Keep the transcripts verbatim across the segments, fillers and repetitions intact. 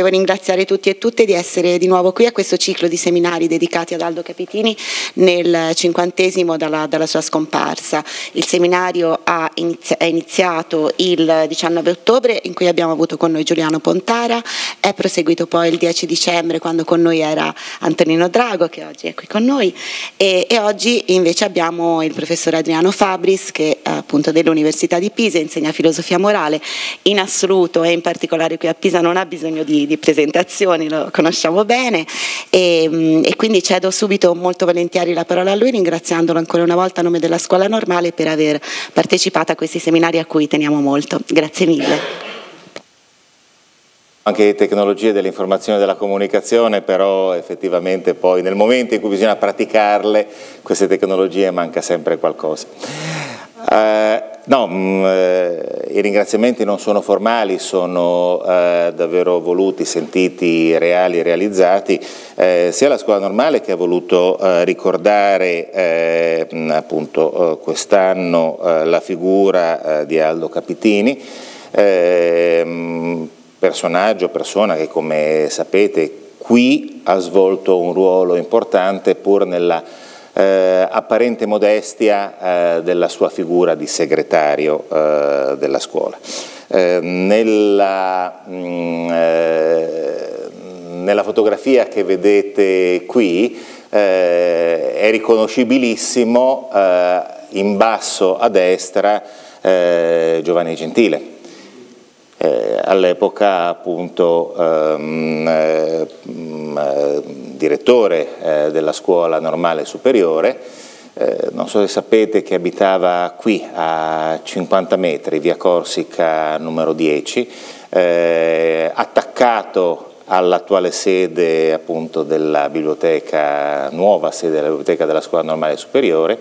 volevo ringraziare tutti e tutte di essere di nuovo qui a questo ciclo di seminari dedicati ad Aldo Capitini nel cinquantesimo dalla, dalla sua scomparsa. Il seminario ha inizi- è iniziato il diciannove ottobre, in cui abbiamo avuto con noi Giuliano Pontara, è proseguito poi il dieci dicembre quando con noi era Antonino Drago, che oggi è qui con noi, e, e oggi invece abbiamo il professor Adriano Fabris, che appunto dell'Università di Pisa insegna filosofia morale. In assoluto e in particolare qui a Pisa non ha bisogno di, di presentazioni, lo conosciamo bene, e, e quindi cedo subito molto volentieri la parola a lui, ringraziandolo ancora una volta a nome della Scuola Normale per aver partecipato a questi seminari a cui teniamo molto. Grazie mille. Anche tecnologie dell'informazione e della comunicazione, però effettivamente poi nel momento in cui bisogna praticarle, queste tecnologie, manca sempre qualcosa. Eh, no, mh, i ringraziamenti non sono formali, sono eh, davvero voluti, sentiti, reali, realizzati. Eh, sia la Scuola Normale, che ha voluto eh, ricordare eh, appunto eh, quest'anno eh, la figura eh, di Aldo Capitini, eh, mh, personaggio, persona che, come sapete, qui ha svolto un ruolo importante pur nella eh, apparente modestia eh, della sua figura di segretario eh, della scuola. Eh, nella, mh, eh, nella fotografia che vedete qui eh, è riconoscibilissimo eh, in basso a destra eh, Giovanni Gentile. Eh, all'epoca appunto ehm, ehm, direttore eh, della Scuola Normale Superiore, eh, non so se sapete che abitava qui a cinquanta metri, via Corsica numero dieci, eh, attaccato all'attuale sede appunto della biblioteca, nuova sede della biblioteca della Scuola Normale Superiore.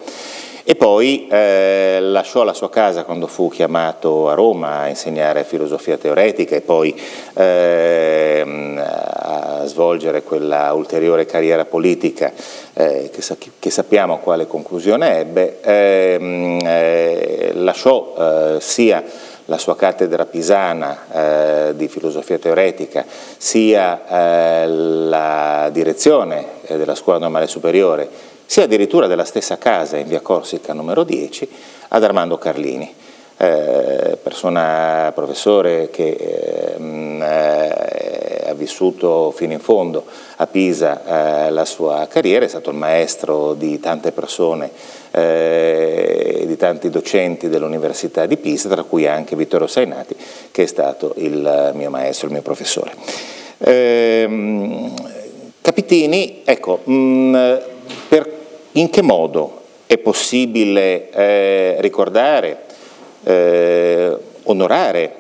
E poi eh, lasciò la sua casa quando fu chiamato a Roma a insegnare filosofia teoretica e poi eh, a svolgere quella ulteriore carriera politica eh, che, sa che sappiamo quale conclusione ebbe. Eh, eh, lasciò eh, sia la sua cattedra pisana eh, di filosofia teoretica, sia eh, la direzione eh, della Scuola Normale Superiore, sia addirittura della stessa casa in via Corsica numero dieci, ad Armando Carlini, eh, persona, professore che eh, ha vissuto fino in fondo a Pisa eh, la sua carriera, è stato il maestro di tante persone, eh, di tanti docenti dell'Università di Pisa, tra cui anche Vittorio Sainati, che è stato il mio maestro, il mio professore. Eh, Capitini, ecco, mh, per in che modo è possibile eh, ricordare, eh, onorare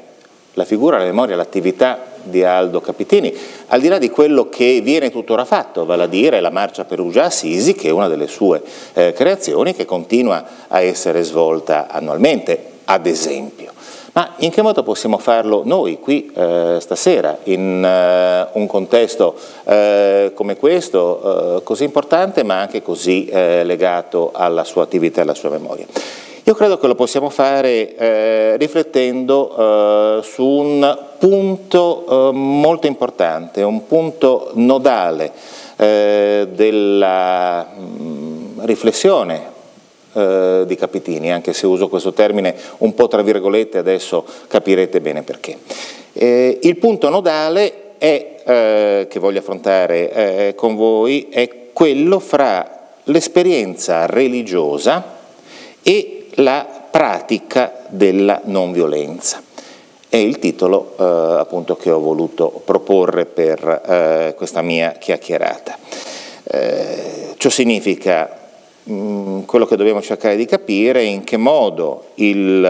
la figura, la memoria, l'attività di Aldo Capitini, al di là di quello che viene tuttora fatto, vale a dire la marcia Perugia-Assisi, che è una delle sue eh, creazioni, che continua a essere svolta annualmente, ad esempio. Ma in che modo possiamo farlo noi qui eh, stasera, in eh, un contesto eh, come questo, eh, così importante ma anche così eh, legato alla sua attività e alla sua memoria? Io credo che lo possiamo fare eh, riflettendo eh, su un punto eh, molto importante, un punto nodale eh, della mh, riflessione di Capitini, anche se uso questo termine un po' tra virgolette, adesso capirete bene perché. Eh, il punto nodale è, eh, che voglio affrontare eh, con voi, è quello fra l'esperienza religiosa e la pratica della non violenza. È il titolo eh, appunto che ho voluto proporre per eh, questa mia chiacchierata. Eh, ciò significa quello che dobbiamo cercare di capire è in che modo il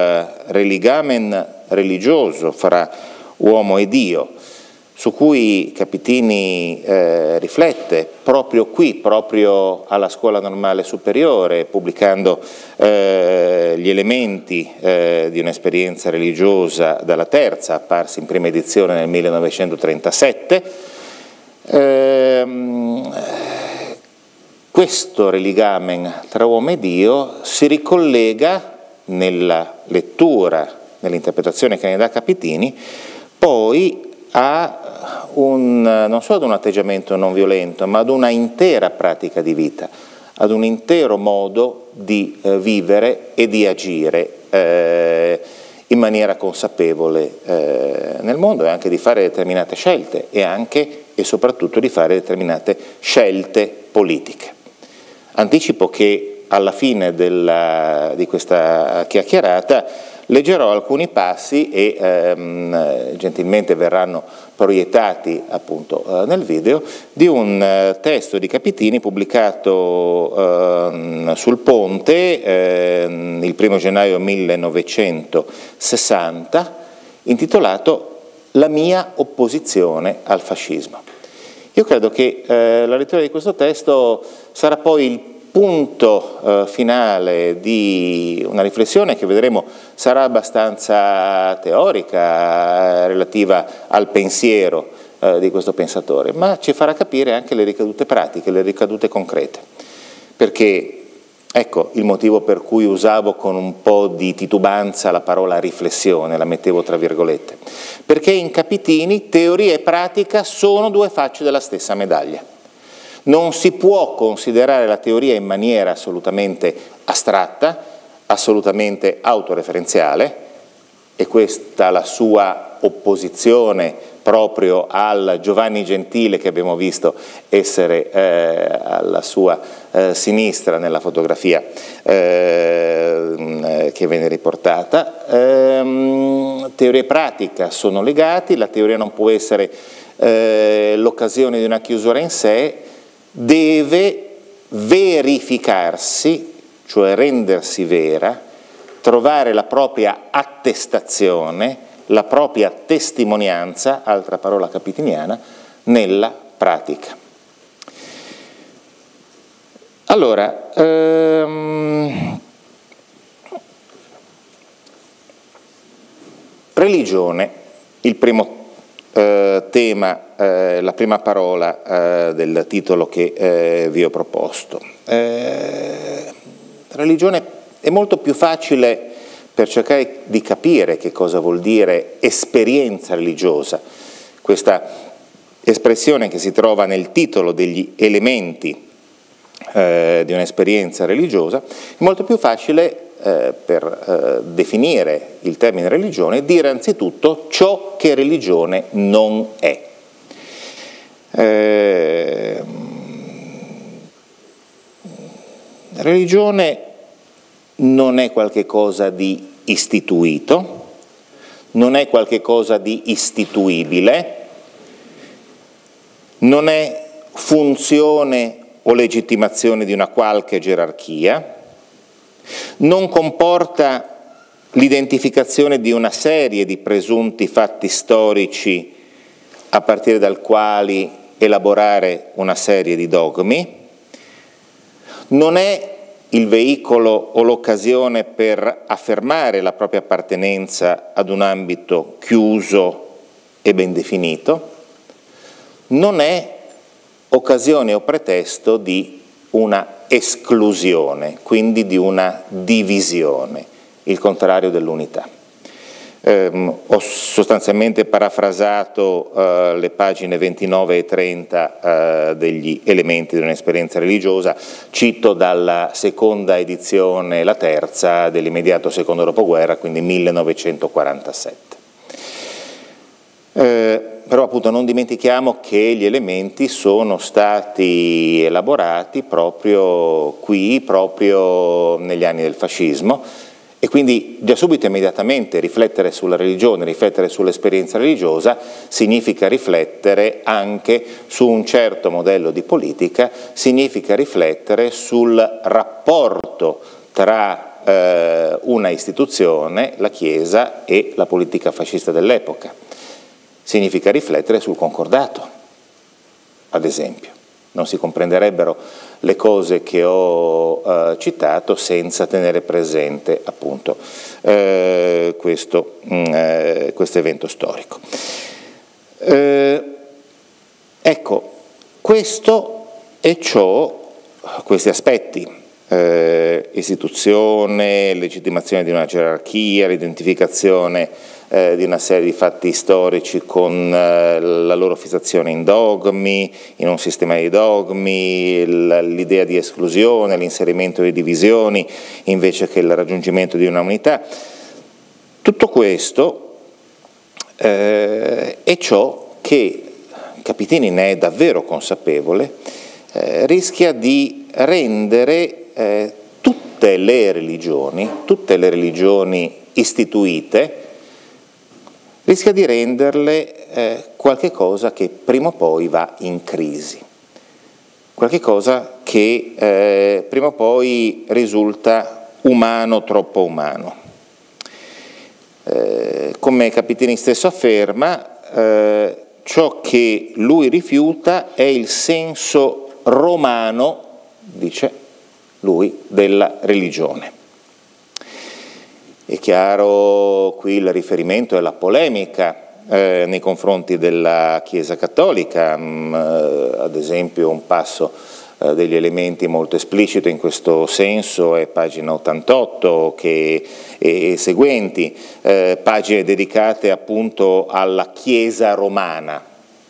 religamen religioso fra uomo e Dio, su cui Capitini eh, riflette proprio qui, proprio alla Scuola Normale Superiore, pubblicando eh, gli elementi eh, di un'esperienza religiosa dalla terza, apparsi in prima edizione nel millenovecentotrentasette, ehm, questo religamen tra uomo e Dio si ricollega nella lettura, nell'interpretazione che ne dà Capitini, poi a un, non solo ad un atteggiamento non violento, ma ad una intera pratica di vita, ad un intero modo di eh, vivere e di agire eh, in maniera consapevole eh, nel mondo, e anche di fare determinate scelte, e anche e soprattutto di fare determinate scelte politiche. Anticipo che alla fine della, di questa chiacchierata leggerò alcuni passi e ehm, gentilmente verranno proiettati appunto eh, nel video di un eh, testo di Capitini pubblicato eh, sul Ponte eh, il primo gennaio millenovecentosessanta, intitolato La mia opposizione al fascismo. Io credo che eh, la lettura di questo testo sarà poi il punto eh, finale di una riflessione che vedremo sarà abbastanza teorica eh, relativa al pensiero eh, di questo pensatore, ma ci farà capire anche le ricadute pratiche, le ricadute concrete. Perché ecco il motivo per cui usavo con un po' di titubanza la parola riflessione, la mettevo tra virgolette, perché in Capitini teoria e pratica sono due facce della stessa medaglia. Non si può considerare la teoria in maniera assolutamente astratta, assolutamente autoreferenziale, e questa la sua opposizione proprio al Giovanni Gentile che abbiamo visto essere eh, alla sua eh, sinistra nella fotografia eh, che viene riportata. Eh, teoria e pratica sono legati, la teoria non può essere eh, l'occasione di una chiusura in sé, deve verificarsi, cioè rendersi vera, trovare la propria attestazione, la propria testimonianza, altra parola capitiniana, nella pratica. Allora, ehm, religione, il primo eh, tema, eh, la prima parola eh, del titolo che eh, vi ho proposto. Eh, religione è molto più facile per cercare di capire che cosa vuol dire esperienza religiosa, questa espressione che si trova nel titolo degli elementi eh, di un'esperienza religiosa, è molto più facile eh, per eh, definire il termine religione dire anzitutto ciò che religione non è. Eh, religione non è qualche cosa di istituito, non è qualche cosa di istituibile, non è funzione o legittimazione di una qualche gerarchia, non comporta l'identificazione di una serie di presunti fatti storici a partire dal quali elaborare una serie di dogmi, non è il veicolo o l'occasione per affermare la propria appartenenza ad un ambito chiuso e ben definito, non è occasione o pretesto di una esclusione, quindi di una divisione, il contrario dell'unità. Eh, ho sostanzialmente parafrasato eh, le pagine ventinove e trenta eh, degli elementi di un'esperienza religiosa, cito dalla seconda edizione, la terza, dell'immediato secondo dopoguerra, quindi millenovecentoquarantasette. Eh, però appunto non dimentichiamo che gli elementi sono stati elaborati proprio qui, proprio negli anni del fascismo, e quindi già subito immediatamente riflettere sulla religione, riflettere sull'esperienza religiosa significa riflettere anche su un certo modello di politica, significa riflettere sul rapporto tra eh, una istituzione, la Chiesa, e la politica fascista dell'epoca. Significa riflettere sul concordato, ad esempio. Non si comprenderebbero le cose che ho eh, citato senza tenere presente appunto eh, questo eh, questo evento storico. Eh, ecco, questo è ciò, questi aspetti eh, istituzione, legittimazione di una gerarchia, l'identificazione eh, di una serie di fatti storici con eh, la loro fissazione in dogmi, in un sistema di dogmi, l'idea di esclusione, l'inserimento di divisioni invece che il raggiungimento di una unità. Tutto questo eh, è ciò che Capitini ne è davvero consapevole, eh, rischia di rendere eh, tutte le religioni, tutte le religioni istituite, rischia di renderle eh, qualche cosa che prima o poi va in crisi, qualche cosa che eh, prima o poi risulta umano, troppo umano. Eh, come Capitini stesso afferma, eh, ciò che lui rifiuta è il senso romano, dice lui, della religione. È chiaro qui il riferimento e la polemica eh, nei confronti della Chiesa Cattolica, mh, ad esempio un passo eh, degli Elementi molto esplicito in questo senso è pagina ottantotto che, e, e seguenti, eh, pagine dedicate appunto alla Chiesa romana.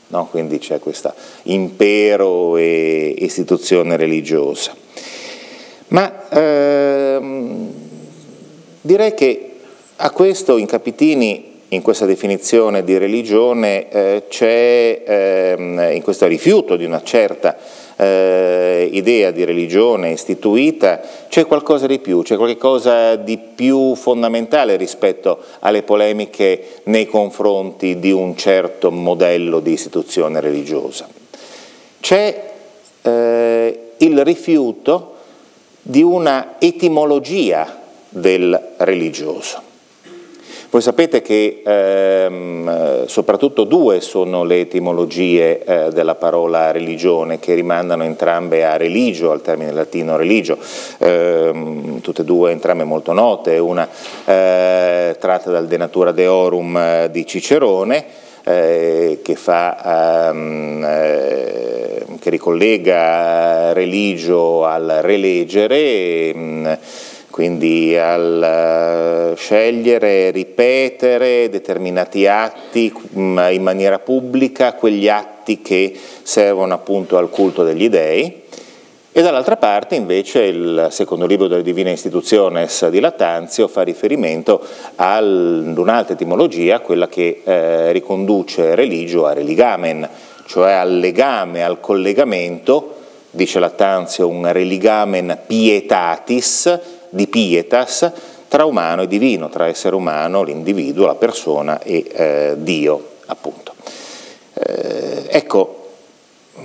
No? Quindi c'è questo impero e istituzione religiosa. Ma ehm, direi che a questo in Capitini, in questa definizione di religione, eh, c'è ehm, in questo rifiuto di una certa eh, idea di religione istituita, c'è qualcosa di più, c'è qualcosa di più fondamentale rispetto alle polemiche nei confronti di un certo modello di istituzione religiosa. C'è eh, il rifiuto di una etimologia del religioso. Voi sapete che ehm, soprattutto due sono le etimologie eh, della parola religione, che rimandano entrambe a religio, al termine latino religio, ehm, tutte e due, entrambe molto note, una eh, tratta dal De Natura Deorum eh, di Cicerone, eh, che, fa, ehm, eh, che ricollega religio al relegere, ehm, quindi al scegliere, ripetere determinati atti in maniera pubblica, quegli atti che servono appunto al culto degli dei, e dall'altra parte invece il secondo libro delle Divine Institutiones di Lattanzio fa riferimento ad un'altra etimologia, quella che eh, riconduce religio a religamen, cioè al legame, al collegamento, dice Lattanzio, un religamen pietatis, di pietas, tra umano e divino, tra essere umano, l'individuo, la persona e eh, Dio, appunto. Eh, ecco,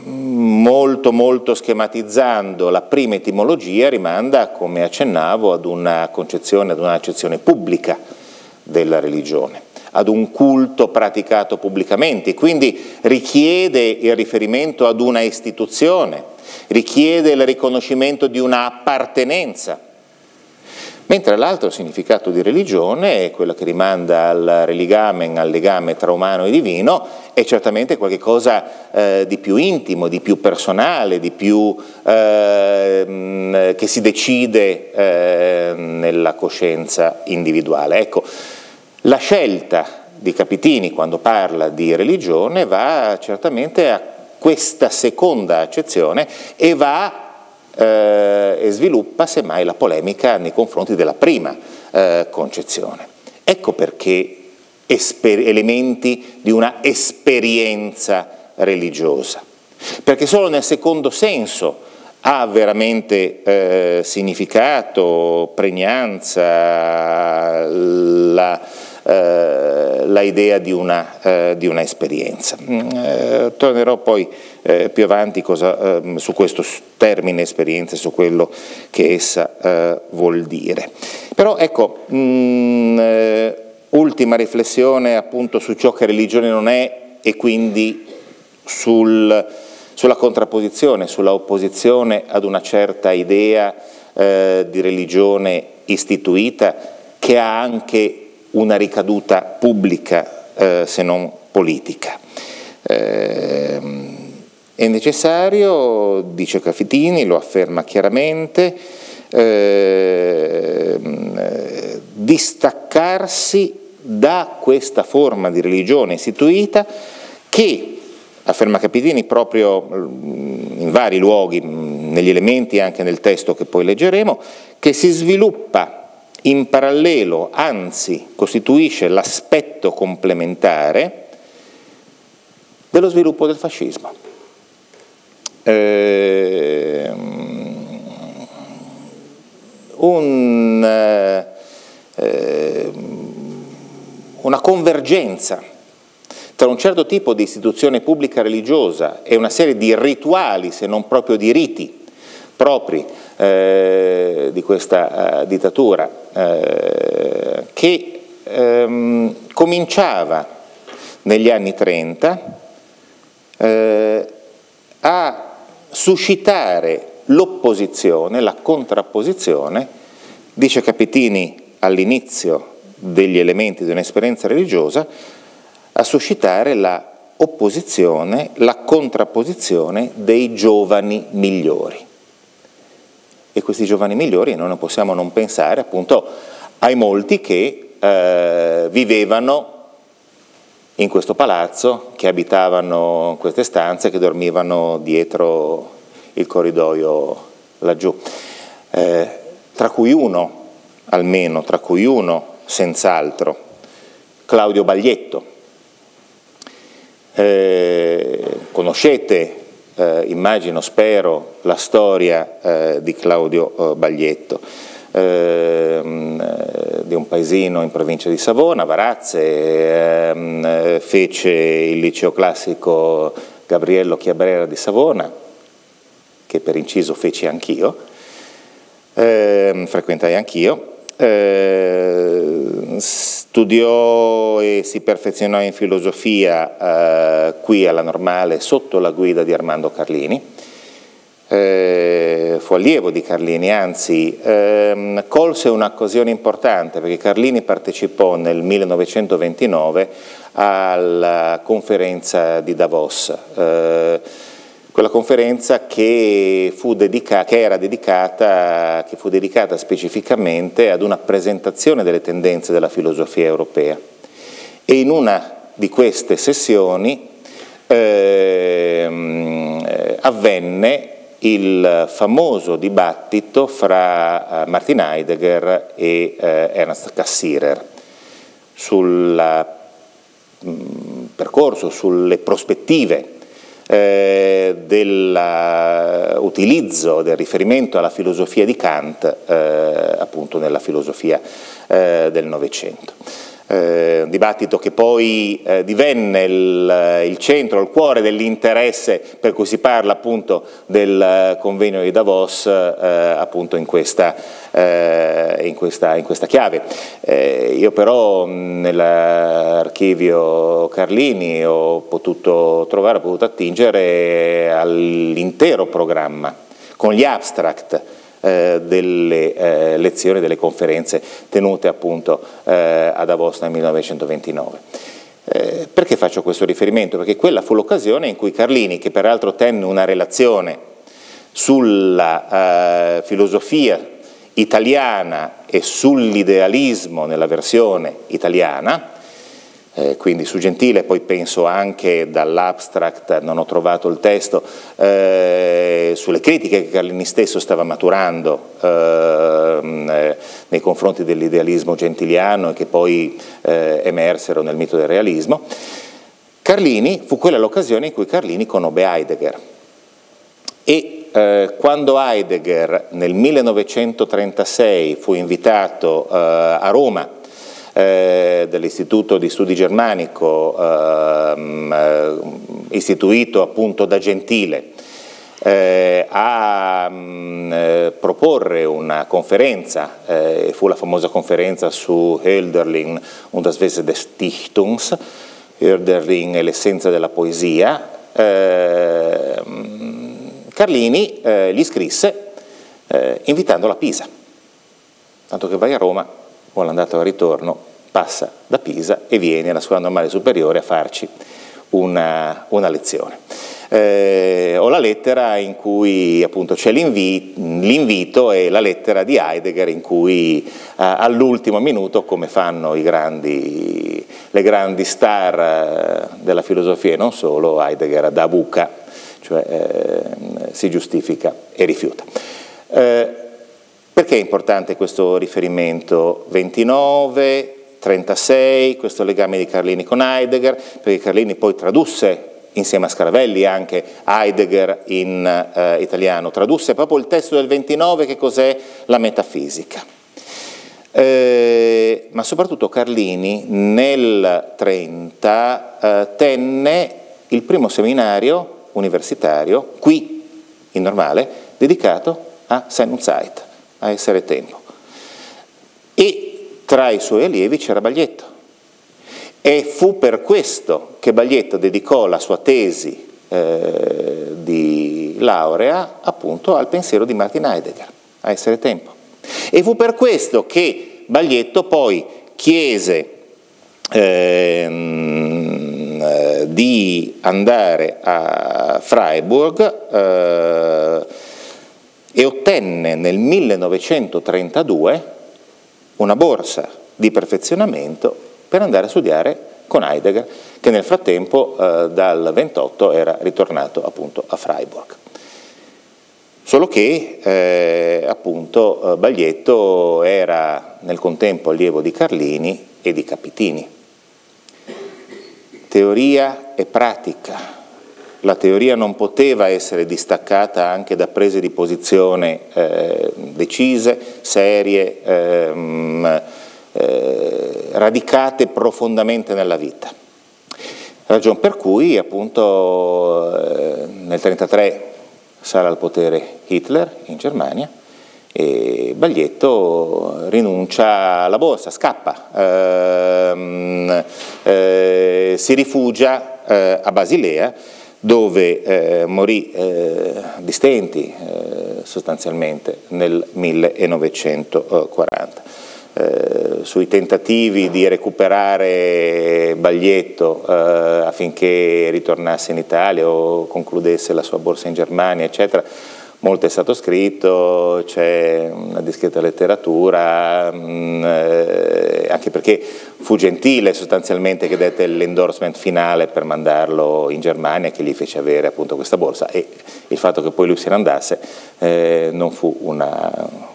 molto molto schematizzando, la prima etimologia rimanda, come accennavo, ad una concezione, ad un'accezione pubblica della religione, ad un culto praticato pubblicamente, quindi richiede il riferimento ad una istituzione, richiede il riconoscimento di una appartenenza. Mentre l'altro significato di religione è quello che rimanda al religamen, al legame tra umano e divino, è certamente qualcosa eh, di più intimo, di più personale, di più eh, che si decide eh, nella coscienza individuale. Ecco, la scelta di Capitini quando parla di religione va certamente a questa seconda accezione e va a Eh, e sviluppa semmai la polemica nei confronti della prima eh, concezione. Ecco perché elementi di una esperienza religiosa, perché solo nel secondo senso ha veramente eh, significato, pregnanza, la, eh, la idea di una, eh, di una esperienza. Eh, tornerò poi Eh, più avanti cosa, eh, su questo termine esperienza, su quello che essa eh, vuol dire. Però ecco, mh, eh, ultima riflessione appunto su ciò che religione non è e quindi sul, sulla contrapposizione, sulla opposizione ad una certa idea eh, di religione istituita che ha anche una ricaduta pubblica eh, se non politica. Eh, È necessario, dice Capitini, lo afferma chiaramente, eh, distaccarsi da questa forma di religione istituita che, afferma Capitini proprio in vari luoghi, negli elementi e anche nel testo che poi leggeremo, che si sviluppa in parallelo, anzi costituisce l'aspetto complementare dello sviluppo del fascismo. Eh, un, eh, una convergenza tra un certo tipo di istituzione pubblica religiosa e una serie di rituali, se non proprio di riti, propri eh, di questa eh, dittatura, eh, che ehm, cominciava negli anni trenta eh, a suscitare l'opposizione, la contrapposizione, dice Capitini all'inizio degli elementi di un'esperienza religiosa, a suscitare la opposizione, la contrapposizione dei giovani migliori. E questi giovani migliori noi non possiamo non pensare appunto ai molti che eh, vivevano in questo palazzo, che abitavano in queste stanze, che dormivano dietro il corridoio laggiù, eh, tra cui uno almeno, tra cui uno senz'altro, Claudio Baglietto. Eh, conoscete Eh, immagino, spero, la storia eh, di Claudio eh, Baglietto, ehm, eh, di un paesino in provincia di Savona, Varazze, ehm, eh, fece il liceo classico Gabriello Chiabrera di Savona, che per inciso feci anch'io, ehm, frequentai anch'io, ehm, studiò e si perfezionò in filosofia eh, qui alla Normale sotto la guida di Armando Carlini, eh, fu allievo di Carlini, anzi ehm, colse un'occasione importante perché Carlini partecipò nel millenovecentoventinove alla conferenza di Davos, eh, quella conferenza che, fu dedica, che era dedicata, che fu dedicata specificamente ad una presentazione delle tendenze della filosofia europea, e in una di queste sessioni eh, avvenne il famoso dibattito fra Martin Heidegger e eh, Ernst Cassirer sul percorso, sulle prospettive Eh, dell'utilizzo, del riferimento alla filosofia di Kant eh, appunto nella filosofia eh, del Novecento. Eh, un dibattito che poi eh, divenne il, il centro, il cuore dell'interesse per cui si parla appunto del convegno di Davos eh, appunto in questa, eh, in questa, in questa chiave. Eh, io però nell'archivio Carlini ho potuto trovare, ho potuto attingere all'intero programma con gli abstract delle eh, lezioni, delle conferenze tenute appunto eh, a Davos nel millenovecentoventinove. Eh, perché faccio questo riferimento? Perché quella fu l'occasione in cui Carlini, che peraltro tenne una relazione sulla eh, filosofia italiana e sull'idealismo nella versione italiana, Eh, quindi su Gentile, poi penso anche dall'abstract, non ho trovato il testo, eh, sulle critiche che Carlini stesso stava maturando eh, nei confronti dell'idealismo gentiliano e che poi eh, emersero nel mito del realismo. Carlini, fu quella l'occasione in cui Carlini conobbe Heidegger, e eh, quando Heidegger nel millenovecentotrentasei fu invitato eh, a Roma Eh, dell'Istituto di Studi Germanico, ehm, istituito appunto da Gentile, eh, a eh, proporre una conferenza, eh, fu la famosa conferenza su Hölderlin und das Wesen des Dichtungs, Hölderlin e l'essenza della poesia. eh, Carlini eh, gli scrisse eh, invitandolo a Pisa, tanto che vai a Roma, o l'andata al ritorno, passa da Pisa e viene alla Scuola Normale Superiore a farci una, una lezione. eh, ho la lettera in cui appunto c'è l'invito e la lettera di Heidegger in cui eh, all'ultimo minuto, come fanno i grandi, le grandi star eh, della filosofia e non solo, Heidegger dà buca, cioè eh, si giustifica e rifiuta. Eh, perché è importante questo riferimento ventinove trentasei, questo legame di Carlini con Heidegger? Perché Carlini poi tradusse insieme a Scaravelli anche Heidegger in eh, italiano, tradusse proprio il testo del ventinove, che cos'è la metafisica. Eh, ma soprattutto Carlini nel trenta eh, tenne il primo seminario universitario qui in Normale dedicato a Sein und Zeit, a essere e tempo, e tra i suoi allievi c'era Baglietto, e fu per questo che Baglietto dedicò la sua tesi eh, di laurea appunto al pensiero di Martin Heidegger, a essere e tempo, e fu per questo che Baglietto poi chiese ehm, di andare a Freiburg eh, e ottenne nel millenovecentotrentadue una borsa di perfezionamento per andare a studiare con Heidegger, che nel frattempo eh, dal ventotto era ritornato appunto a Freiburg. Solo che eh, appunto Baglietto era nel contempo allievo di Carlini e di Capitini. Teoria e pratica. La teoria non poteva essere distaccata anche da prese di posizione eh, decise, serie, ehm, eh, radicate profondamente nella vita. Ragion per cui appunto eh, nel trentatré sale al potere Hitler in Germania e Baglietto rinuncia alla borsa, scappa, ehm, eh, si rifugia eh, a Basilea, dove eh, morì eh, di stenti eh, sostanzialmente nel millenovecentoquaranta. Eh, sui tentativi di recuperare Baglietto eh, affinché ritornasse in Italia o concludesse la sua borsa in Germania, eccetera, molto è stato scritto, c'è una discreta letteratura, mh, anche perché fu Gentile sostanzialmente che dette l'endorsement finale per mandarlo in Germania, che gli fece avere appunto questa borsa, e il fatto che poi lui se ne andasse eh, non fu una,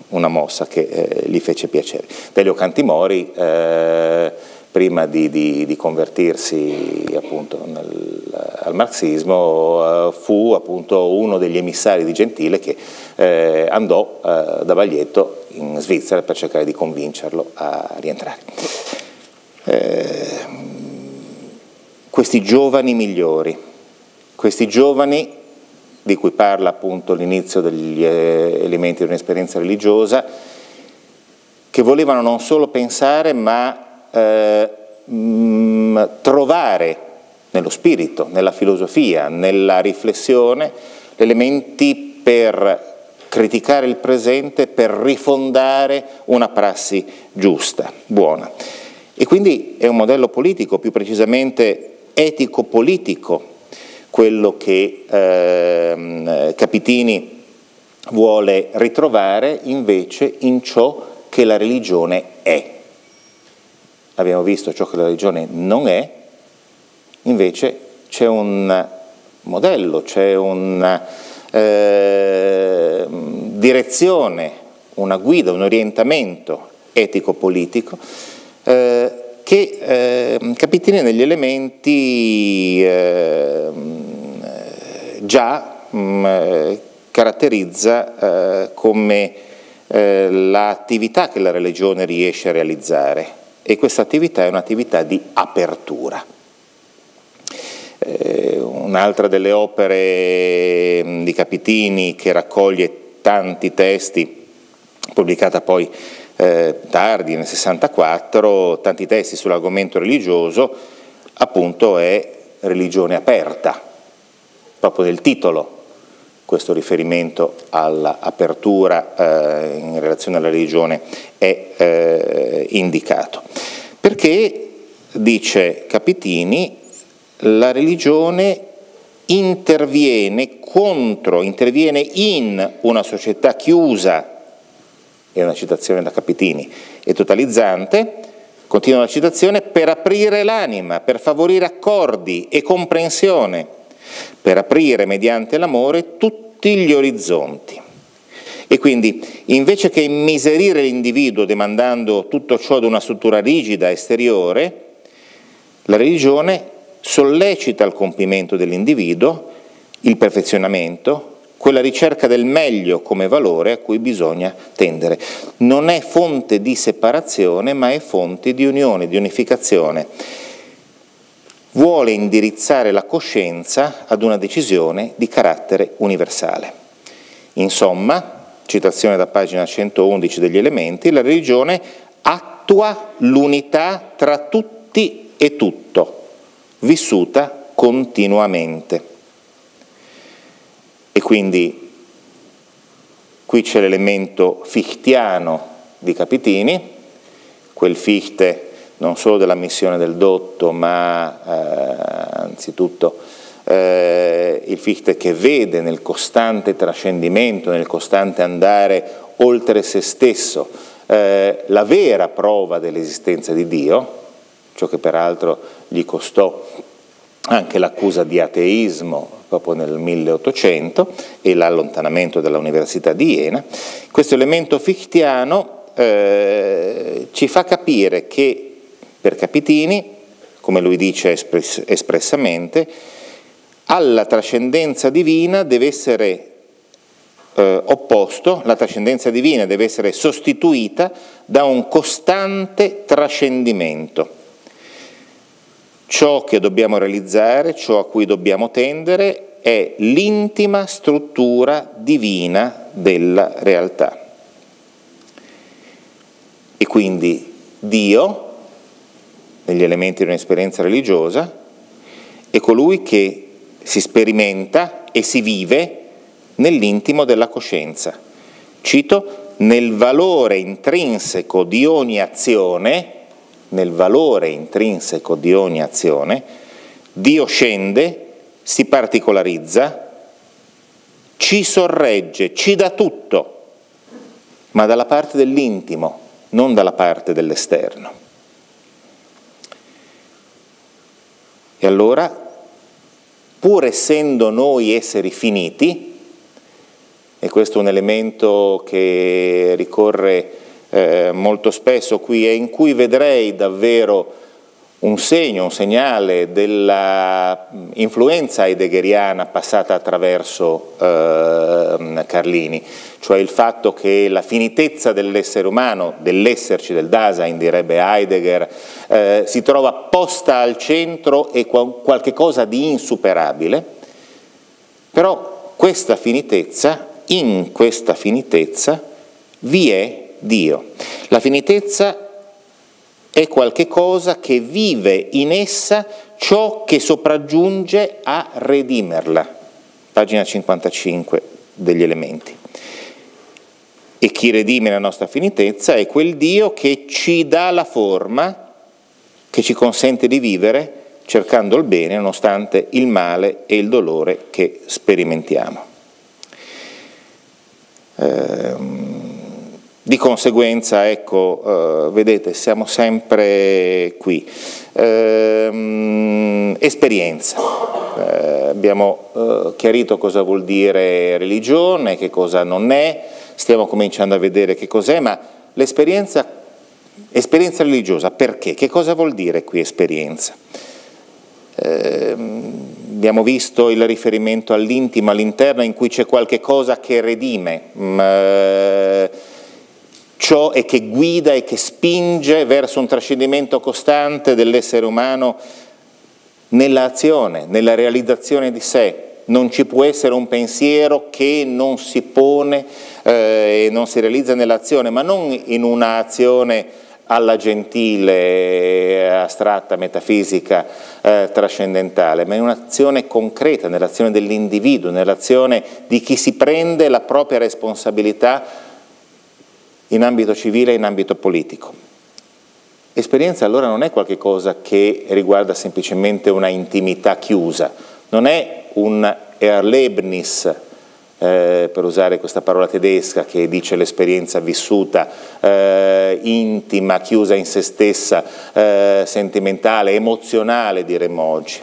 una mossa che eh, gli fece piacere. Delio Cantimori, eh, prima di, di, di convertirsi appunto nel, al marxismo, eh, fu appunto uno degli emissari di Gentile che eh, andò eh, da Baglietto in Svizzera per cercare di convincerlo a rientrare. Eh, questi giovani migliori, questi giovani di cui parla appunto l'inizio degli eh, elementi di un'esperienza religiosa, che volevano non solo pensare ma Eh, mh, trovare nello spirito, nella filosofia, nella riflessione, gli elementi per criticare il presente, per rifondare una prassi giusta, buona. E quindi è un modello politico, più precisamente etico-politico, quello che eh, Capitini vuole ritrovare invece in ciò che la religione è. Abbiamo visto ciò che la religione non è, invece c'è un modello, c'è una eh, direzione, una guida, un orientamento etico-politico eh, che eh, Capitini negli elementi eh, già mh, caratterizza eh, come eh, l'attività che la religione riesce a realizzare. E questa attività è un'attività di apertura. Eh, un'altra delle opere di Capitini, che raccoglie tanti testi, pubblicata poi eh, tardi, nel sessantaquattro, tanti testi sull'argomento religioso, appunto è Religione aperta, proprio nel titolo, questo riferimento all'apertura eh, in relazione alla religione è eh, indicato. Perché, dice Capitini, la religione interviene contro, interviene in una società chiusa, è una citazione da Capitini, e totalizzante, continua la citazione, per aprire l'anima, per favorire accordi e comprensione, per aprire mediante l'amore tutti gli orizzonti. E quindi, invece che immiserire l'individuo demandando tutto ciò da una struttura rigida esteriore, la religione sollecita il compimento dell'individuo, il perfezionamento, quella ricerca del meglio come valore a cui bisogna tendere. Non è fonte di separazione, ma è fonte di unione, di unificazione. Vuole indirizzare la coscienza ad una decisione di carattere universale. Insomma, citazione da pagina centoundici degli Elementi, la religione attua l'unità tra tutti e tutto, vissuta continuamente. E quindi qui c'è l'elemento fichtiano di Capitini, quel Fichte non solo della missione del dotto, ma eh, anzitutto eh, il Fichte che vede nel costante trascendimento, nel costante andare oltre se stesso, eh, la vera prova dell'esistenza di Dio, ciò che peraltro gli costò anche l'accusa di ateismo proprio nel milleottocento e l'allontanamento dall'Università di Jena. Questo elemento fichtiano eh, ci fa capire che per Capitini, come lui dice espress- espressamente, alla trascendenza divina deve essere eh, opposto, la trascendenza divina deve essere sostituita da un costante trascendimento. Ciò che dobbiamo realizzare, ciò a cui dobbiamo tendere, è l'intima struttura divina della realtà. E quindi Dio, negli Elementi di un'esperienza religiosa, è colui che si sperimenta e si vive nell'intimo della coscienza. Cito, nel valore intrinseco di ogni azione, nel valore intrinseco di ogni azione, Dio scende, si particolarizza, ci sorregge, ci dà tutto, ma dalla parte dell'intimo, non dalla parte dell'esterno. E allora, pur essendo noi esseri finiti, e questo è un elemento che ricorre Eh, molto spesso qui, e in cui vedrei davvero un segno, un segnale dell'influenza heideggeriana passata attraverso eh, Carlini, cioè il fatto che la finitezza dell'essere umano, dell'esserci, del Dasein, direbbe Heidegger, eh, si trova posta al centro e qual- qualche cosa di insuperabile, però questa finitezza, in questa finitezza vi è Dio. La finitezza è qualche cosa che vive in essa ciò che sopraggiunge a redimerla. Pagina cinquantacinque degli Elementi. E chi redime la nostra finitezza è quel Dio che ci dà la forma, che ci consente di vivere cercando il bene nonostante il male e il dolore che sperimentiamo. Ehm... Di conseguenza, ecco, eh, vedete, siamo sempre qui. Ehm, esperienza. Eh, abbiamo eh, chiarito cosa vuol dire religione, che cosa non è, stiamo cominciando a vedere che cos'è, ma l'esperienza, esperienza religiosa, perché? Che cosa vuol dire qui esperienza? Ehm, abbiamo visto il riferimento all'intimo, all'interno, in cui c'è qualche cosa che redime, ma, ciò è che guida e che spinge verso un trascendimento costante dell'essere umano nell'azione, nella realizzazione di sé. Non ci può essere un pensiero che non si pone eh, e non si realizza nell'azione, ma non in un'azione alla Gentile, astratta, metafisica, eh, trascendentale, ma in un'azione concreta, nell'azione dell'individuo, nell'azione di chi si prende la propria responsabilità in ambito civile e in ambito politico. Esperienza allora non è qualche cosa che riguarda semplicemente una intimità chiusa, non è un Erlebnis, eh, per usare questa parola tedesca che dice l'esperienza vissuta, eh, intima, chiusa in se stessa, eh, sentimentale, emozionale diremmo oggi.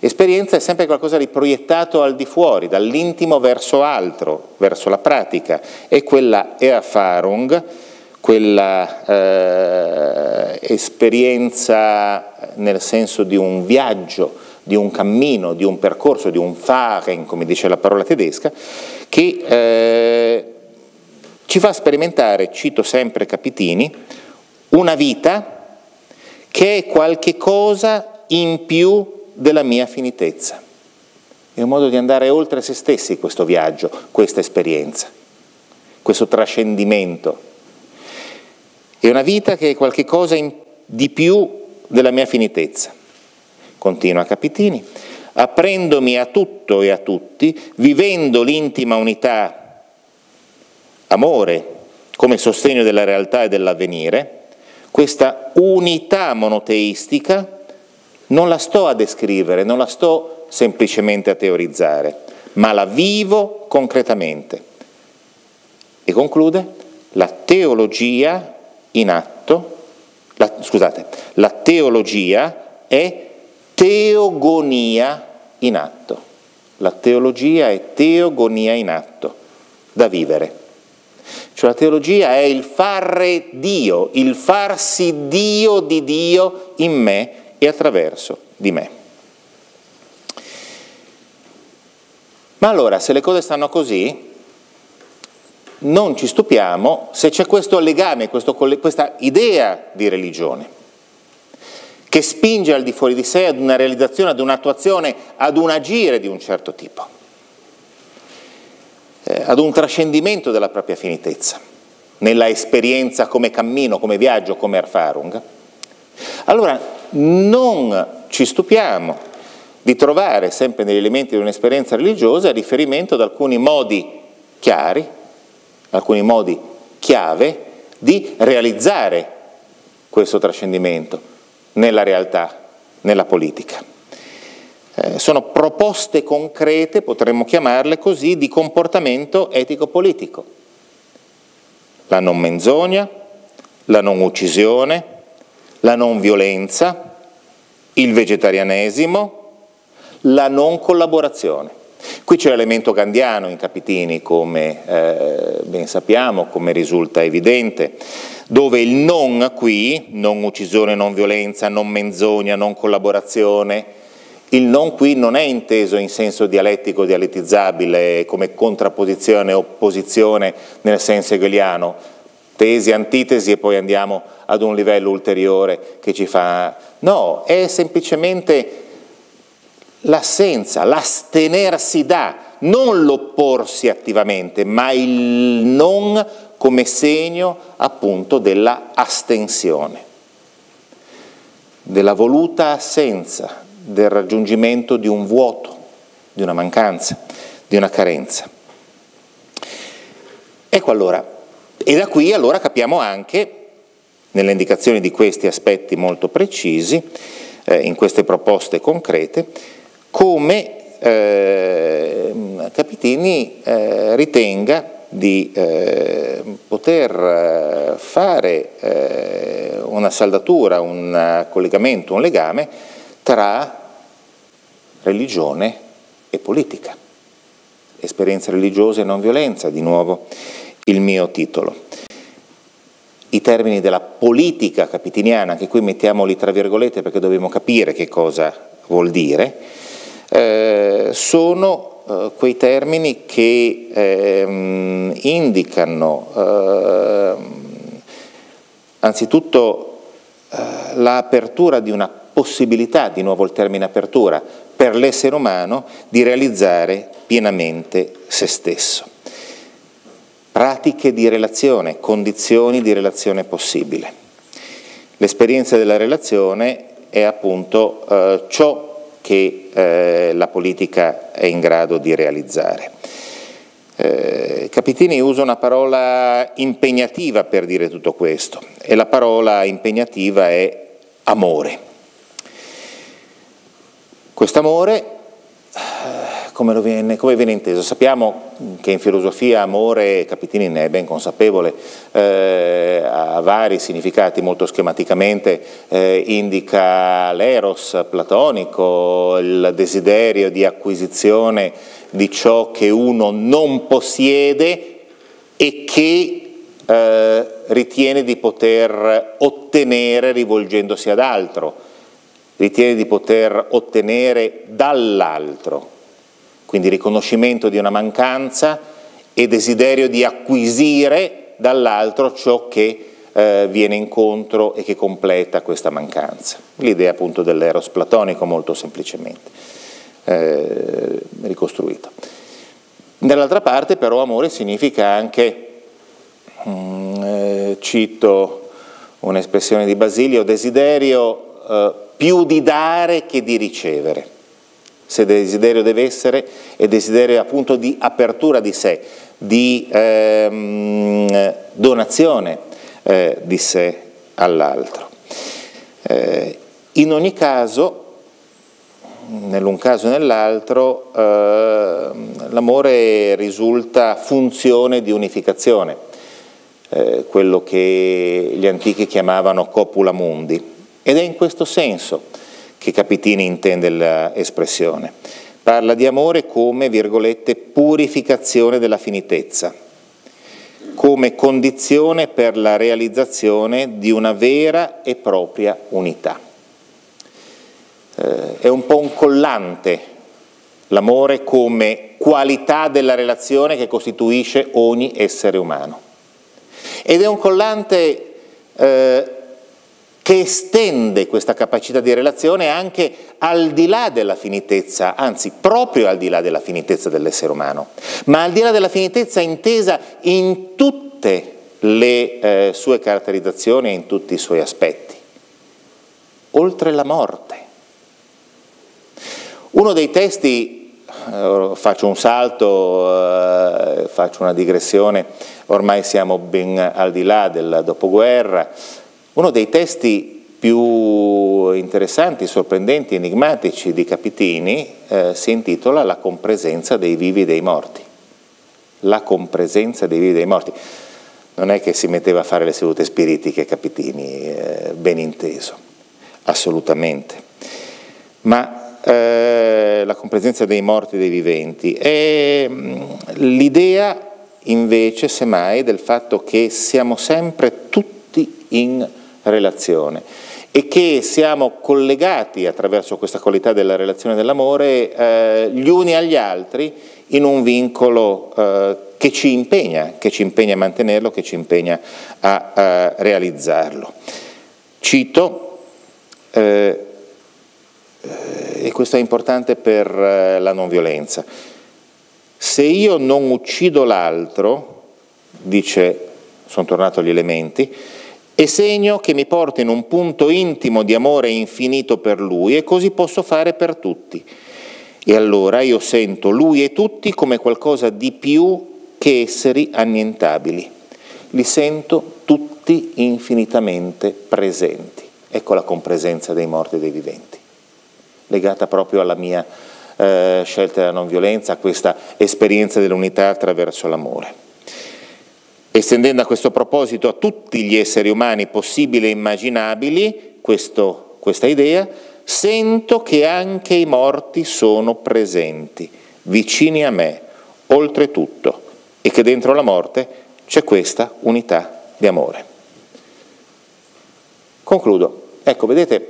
Esperienza è sempre qualcosa di proiettato al di fuori, dall'intimo verso altro, verso la pratica, e quella Erfahrung, quella eh, esperienza nel senso di un viaggio, di un cammino, di un percorso, di un fahren, come dice la parola tedesca, che eh, ci fa sperimentare, cito sempre Capitini, una vita che è qualche cosa in più della mia finitezza. È un modo di andare oltre se stessi questo viaggio, questa esperienza, questo trascendimento. È una vita che è qualche cosa in, di più della mia finitezza. Continua Capitini, aprendomi a tutto e a tutti, vivendo l'intima unità, amore, come sostegno della realtà e dell'avvenire, questa unità monoteistica non la sto a descrivere, non la sto semplicemente a teorizzare, ma la vivo concretamente. E conclude, la teologia in atto, la, scusate, la teologia è teogonia in atto. La teologia è teogonia in atto, da vivere. Cioè la teologia è il fare Dio, il farsi Dio di Dio in me e attraverso di me. Ma allora, se le cose stanno così, non ci stupiamo se c'è questo legame, questo, questa idea di religione, che spinge al di fuori di sé ad una realizzazione, ad un'attuazione, ad un agire di un certo tipo, eh, ad un trascendimento della propria finitezza, nella esperienza come cammino, come viaggio, come Erfahrung. Allora non ci stupiamo di trovare sempre negli elementi di un'esperienza religiosa riferimento ad alcuni modi chiari, alcuni modi chiave di realizzare questo trascendimento nella realtà, nella politica. Eh, sono proposte concrete, potremmo chiamarle così, di comportamento etico-politico. La non menzogna, la non uccisione, la non violenza, il vegetarianesimo, la non collaborazione. Qui c'è l'elemento gandhiano in Capitini, come eh, ben sappiamo, come risulta evidente, dove il non qui, non uccisione, non violenza, non menzogna, non collaborazione, il non qui non è inteso in senso dialettico, dialettizzabile, come contrapposizione, opposizione nel senso hegeliano, tesi, antitesi e poi andiamo ad un livello ulteriore che ci fa... No, è semplicemente l'assenza, l'astenersi da, non l'opporsi attivamente, ma il non come segno appunto della astensione, della voluta assenza, del raggiungimento di un vuoto, di una mancanza, di una carenza. Ecco allora, e da qui allora capiamo anche, nelle indicazioni di questi aspetti molto precisi, eh, in queste proposte concrete, come eh, Capitini eh, ritenga di eh, poter fare eh, una saldatura, un collegamento, un legame tra religione e politica. Esperienze religiose e non violenza, di nuovo il mio titolo. I termini della politica capitiniana, anche qui mettiamoli tra virgolette perché dobbiamo capire che cosa vuol dire, eh, sono quei termini che eh, indicano eh, anzitutto eh, l'apertura di una possibilità, di nuovo il termine apertura, per l'essere umano di realizzare pienamente se stesso. Pratiche di relazione, condizioni di relazione possibile. L'esperienza della relazione è appunto eh, ciò che eh, la politica è in grado di realizzare. Eh, Capitini usa una parola impegnativa per dire tutto questo, e la parola impegnativa è amore. Quest'amore, come, lo viene, come viene inteso? Sappiamo che in filosofia amore, Capitini ne è ben consapevole, eh, ha vari significati. Molto schematicamente eh, indica l'eros platonico, il desiderio di acquisizione di ciò che uno non possiede e che eh, ritiene di poter ottenere rivolgendosi ad altro, ritiene di poter ottenere dall'altro. Quindi riconoscimento di una mancanza e desiderio di acquisire dall'altro ciò che eh, viene incontro e che completa questa mancanza. L'idea appunto dell'eros platonico, molto semplicemente eh, ricostruita. Dall'altra parte però amore significa anche, mm, eh, cito un'espressione di Basilio, desiderio eh, più di dare che di ricevere. Se desiderio deve essere, è desiderio appunto di apertura di sé, di ehm, donazione eh, di sé all'altro. Eh, in ogni caso, nell'un caso e nell'altro, eh, l'amore risulta funzione di unificazione, eh, quello che gli antichi chiamavano copula mundi, ed è in questo senso che Capitini intende l'espressione. Parla di amore come, virgolette, purificazione della finitezza, come condizione per la realizzazione di una vera e propria unità. Eh, è un po' un collante l'amore come qualità della relazione che costituisce ogni essere umano. Ed è un collante eh, che estende questa capacità di relazione anche al di là della finitezza, anzi proprio al di là della finitezza dell'essere umano, ma al di là della finitezza intesa in tutte le eh, sue caratterizzazioni e in tutti i suoi aspetti, oltre la morte. Uno dei testi, eh, faccio un salto, eh, faccio una digressione, ormai siamo ben al di là del dopoguerra. Uno dei testi più interessanti, sorprendenti, enigmatici di Capitini eh, si intitola La compresenza dei vivi e dei morti. La compresenza dei vivi e dei morti. Non è che si metteva a fare le sedute spiritiche Capitini, eh, ben inteso, assolutamente. Ma eh, la compresenza dei morti e dei viventi è l'idea invece, semmai, del fatto che siamo sempre tutti in relazione e che siamo collegati attraverso questa qualità della relazione dell'amore eh, gli uni agli altri in un vincolo eh, che ci impegna, che ci impegna a mantenerlo, che ci impegna a, a realizzarlo. Cito, eh, e questo è importante per eh, la non violenza, se io non uccido l'altro, dice, sono tornato agli Elementi, e segno che mi porta in un punto intimo di amore infinito per lui e così posso fare per tutti. E allora io sento lui e tutti come qualcosa di più che esseri annientabili. Li sento tutti infinitamente presenti. Ecco la compresenza dei morti e dei viventi, legata proprio alla mia eh, scelta della non violenza, a questa esperienza dell'unità attraverso l'amore. Estendendo a questo proposito a tutti gli esseri umani possibili e immaginabili questo, questa idea, sento che anche i morti sono presenti, vicini a me, oltretutto, e che dentro la morte c'è questa unità di amore. Concludo. Ecco, vedete,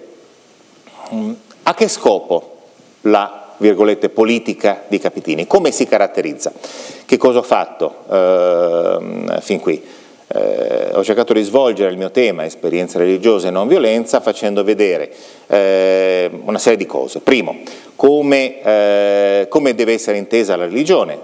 a che scopo la virgolette politica di Capitini, come si caratterizza? Che cosa ho fatto eh, fin qui? Eh, ho cercato di svolgere il mio tema esperienze religiose e non violenza facendo vedere eh, una serie di cose. Primo, come, eh, come deve essere intesa la religione,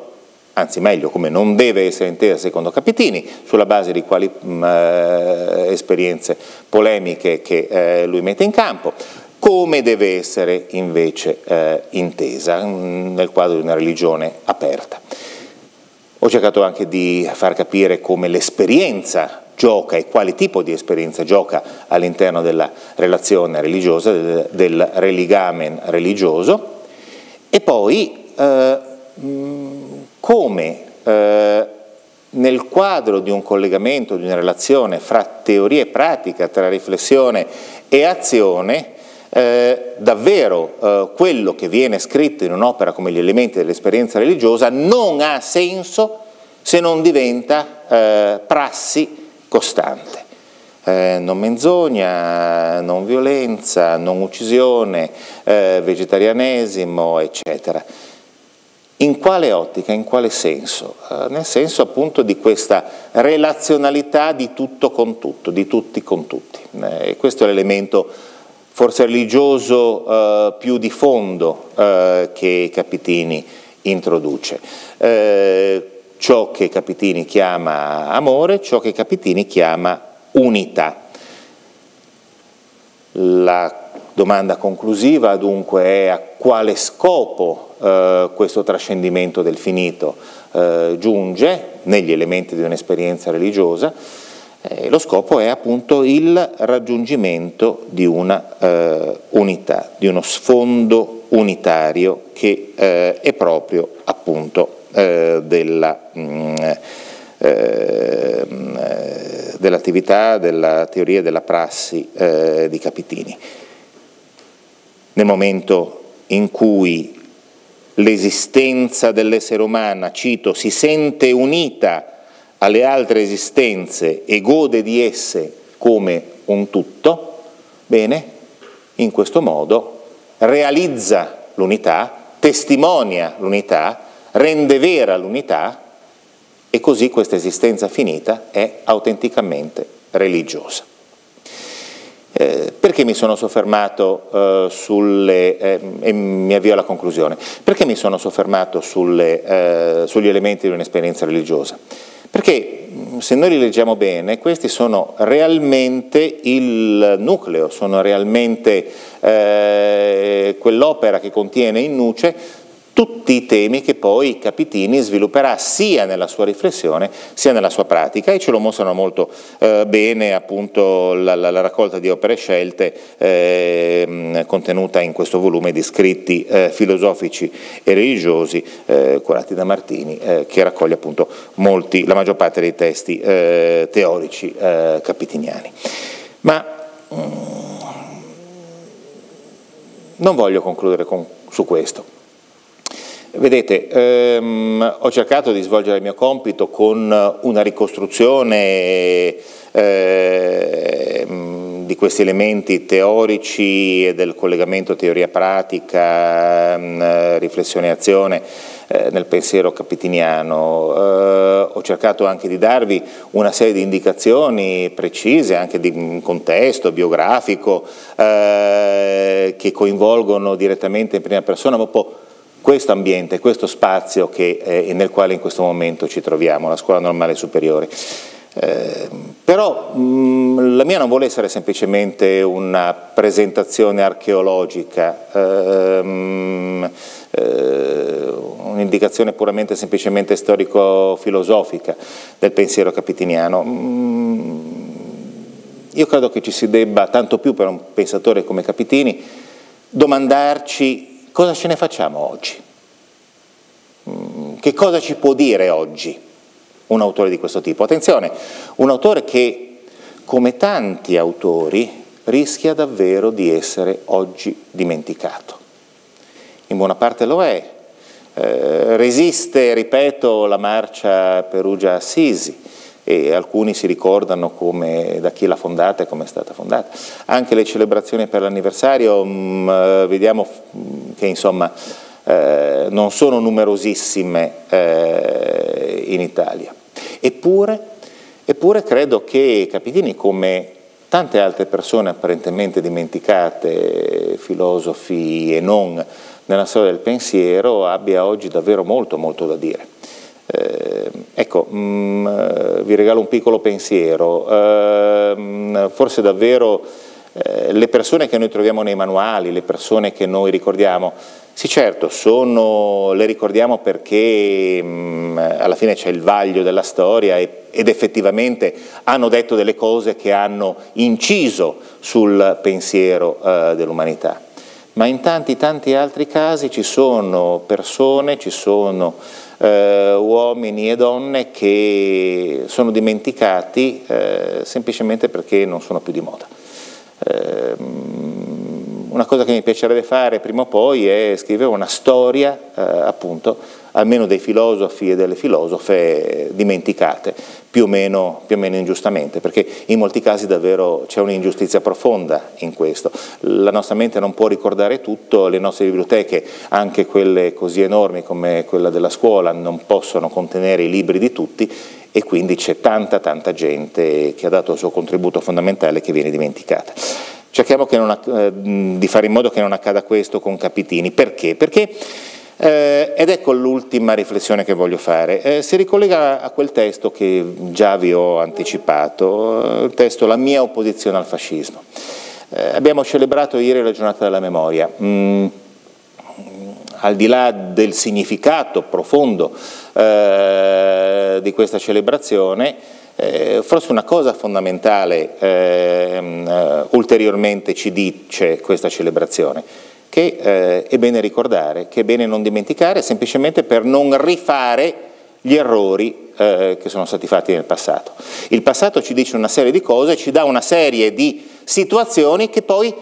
anzi meglio come non deve essere intesa secondo Capitini, sulla base di quali mh, esperienze polemiche che eh, lui mette in campo. Come deve essere invece eh, intesa mh, nel quadro di una religione aperta. Ho cercato anche di far capire come l'esperienza gioca e quale tipo di esperienza gioca all'interno della relazione religiosa, del, del religamen religioso, e poi eh, come eh, nel quadro di un collegamento, di una relazione fra teoria e pratica, tra riflessione e azione, Eh, davvero eh, quello che viene scritto in un'opera come gli elementi dell'esperienza religiosa non ha senso se non diventa eh, prassi costante. Eh, non menzogna, non violenza, non uccisione, eh, vegetarianesimo, eccetera. In quale ottica, in quale senso? Eh, nel senso appunto di questa relazionalità di tutto con tutto, di tutti con tutti. Eh, e questo è l'elemento forse religioso eh, più di fondo eh, che Capitini introduce, eh, ciò che Capitini chiama amore, ciò che Capitini chiama unità. La domanda conclusiva dunque è: a quale scopo eh, questo trascendimento del finito eh, giunge negli elementi di un'esperienza religiosa? Eh, lo scopo è appunto il raggiungimento di una eh, unità, di uno sfondo unitario che eh, è proprio appunto eh, della, mh, eh, dell'attività, della teoria e della prassi eh, di Capitini. Nel momento in cui l'esistenza dell'essere umana, cito, si sente unita alle altre esistenze e gode di esse come un tutto, bene, in questo modo realizza l'unità, testimonia l'unità, rende vera l'unità, e così questa esistenza finita è autenticamente religiosa. Eh, perché mi sono soffermato eh, sulle, eh, e mi avvio alla conclusione, perché mi sono soffermato sulle, eh, sugli elementi di un'esperienza religiosa? Perché se noi li leggiamo bene, questi sono realmente il nucleo, sono realmente eh, quell'opera che contiene in nuce tutti i temi che poi Capitini svilupperà sia nella sua riflessione sia nella sua pratica, e ce lo mostrano molto eh, bene appunto la, la, la raccolta di opere scelte eh, contenuta in questo volume di scritti eh, filosofici e religiosi eh, curati da Martini, eh, che raccoglie appunto molti, la maggior parte dei testi eh, teorici eh, capitiniani. Ma mm, non voglio concludere con, su questo. Vedete, ehm, ho cercato di svolgere il mio compito con una ricostruzione ehm, di questi elementi teorici e del collegamento teoria-pratica, ehm, riflessione-azione eh, nel pensiero capitiniano. Eh, ho cercato anche di darvi una serie di indicazioni precise, anche di un contesto biografico, eh, che coinvolgono direttamente in prima persona, ma un po' questo ambiente, questo spazio che, eh, nel quale in questo momento ci troviamo, la Scuola Normale Superiore. Eh, però mh, la mia non vuole essere semplicemente una presentazione archeologica, ehm, eh, un'indicazione puramente e semplicemente storico-filosofica del pensiero capitiniano. Mh, io credo che ci si debba, tanto più per un pensatore come Capitini, domandarci: cosa ce ne facciamo oggi? Che cosa ci può dire oggi un autore di questo tipo? Attenzione, un autore che, come tanti autori, rischia davvero di essere oggi dimenticato. In buona parte lo è. Eh, resiste, ripeto, la marcia Perugia-Assisi, e alcuni si ricordano come, da chi l'ha fondata e come è stata fondata. Anche le celebrazioni per l'anniversario mh, vediamo che insomma eh, non sono numerosissime eh, in Italia. Eppure, eppure credo che Capitini, come tante altre persone apparentemente dimenticate, filosofi e non, nella storia del pensiero, abbia oggi davvero molto molto da dire. Eh, ecco, mh, vi regalo un piccolo pensiero, eh, forse davvero eh, le persone che noi troviamo nei manuali, le persone che noi ricordiamo, sì certo, sono, le ricordiamo perché mh, alla fine c'è il vaglio della storia e, ed effettivamente hanno detto delle cose che hanno inciso sul pensiero eh, dell'umanità. ma in tanti tanti altri casi ci sono persone, ci sono eh, uomini e donne che sono dimenticati eh, semplicemente perché non sono più di moda. Eh, Una cosa che mi piacerebbe fare prima o poi è scrivere una storia, eh, appunto, almeno dei filosofi e delle filosofe dimenticate, più o meno, più o meno ingiustamente, perché in molti casi davvero c'è un'ingiustizia profonda in questo. La nostra mente non può ricordare tutto, le nostre biblioteche, anche quelle così enormi come quella della scuola, non possono contenere i libri di tutti, e quindi c'è tanta tanta gente che ha dato il suo contributo fondamentale che viene dimenticata. Cerchiamo che non, eh, di fare in modo che non accada questo con Capitini. Perché? Perché, eh, ed ecco l'ultima riflessione che voglio fare, eh, si ricollega a quel testo che già vi ho anticipato, eh, il testo La mia opposizione al fascismo. Eh, abbiamo celebrato ieri la giornata della memoria. Mm, al di là del significato profondo eh, di questa celebrazione, Eh, forse una cosa fondamentale eh, um, ulteriormente ci dice questa celebrazione, che eh, è bene ricordare, che è bene non dimenticare, semplicemente per non rifare gli errori eh, che sono stati fatti nel passato. Il passato ci dice una serie di cose, ci dà una serie di situazioni che poi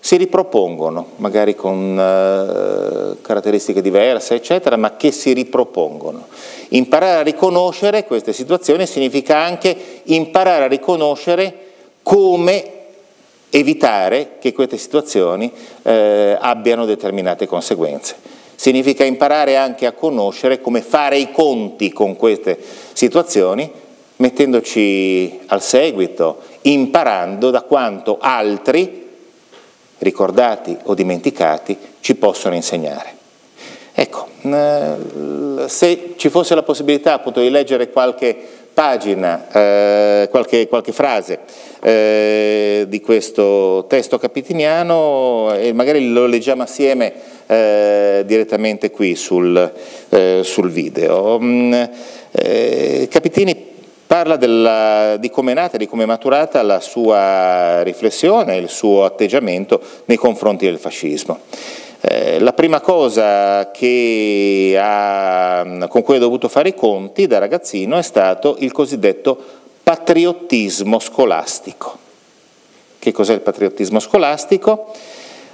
si ripropongono, magari con eh, caratteristiche diverse, eccetera, ma che si ripropongono. Imparare a riconoscere queste situazioni significa anche imparare a riconoscere come evitare che queste situazioni eh, abbiano determinate conseguenze. Significa imparare anche a conoscere come fare i conti con queste situazioni, mettendoci al seguito, imparando da quanto altri, ricordati o dimenticati, ci possono insegnare. Ecco, se ci fosse la possibilità appunto di leggere qualche pagina, eh, qualche, qualche frase eh, di questo testo capitiniano, e magari lo leggiamo assieme eh, direttamente qui sul, eh, sul video. Eh, Capitini parla della, di come è nata, di come è maturata la sua riflessione, il suo atteggiamento nei confronti del fascismo. Eh, la prima cosa che ha, con cui ha dovuto fare i conti da ragazzino è stato il cosiddetto patriottismo scolastico. Che cos'è il patriottismo scolastico?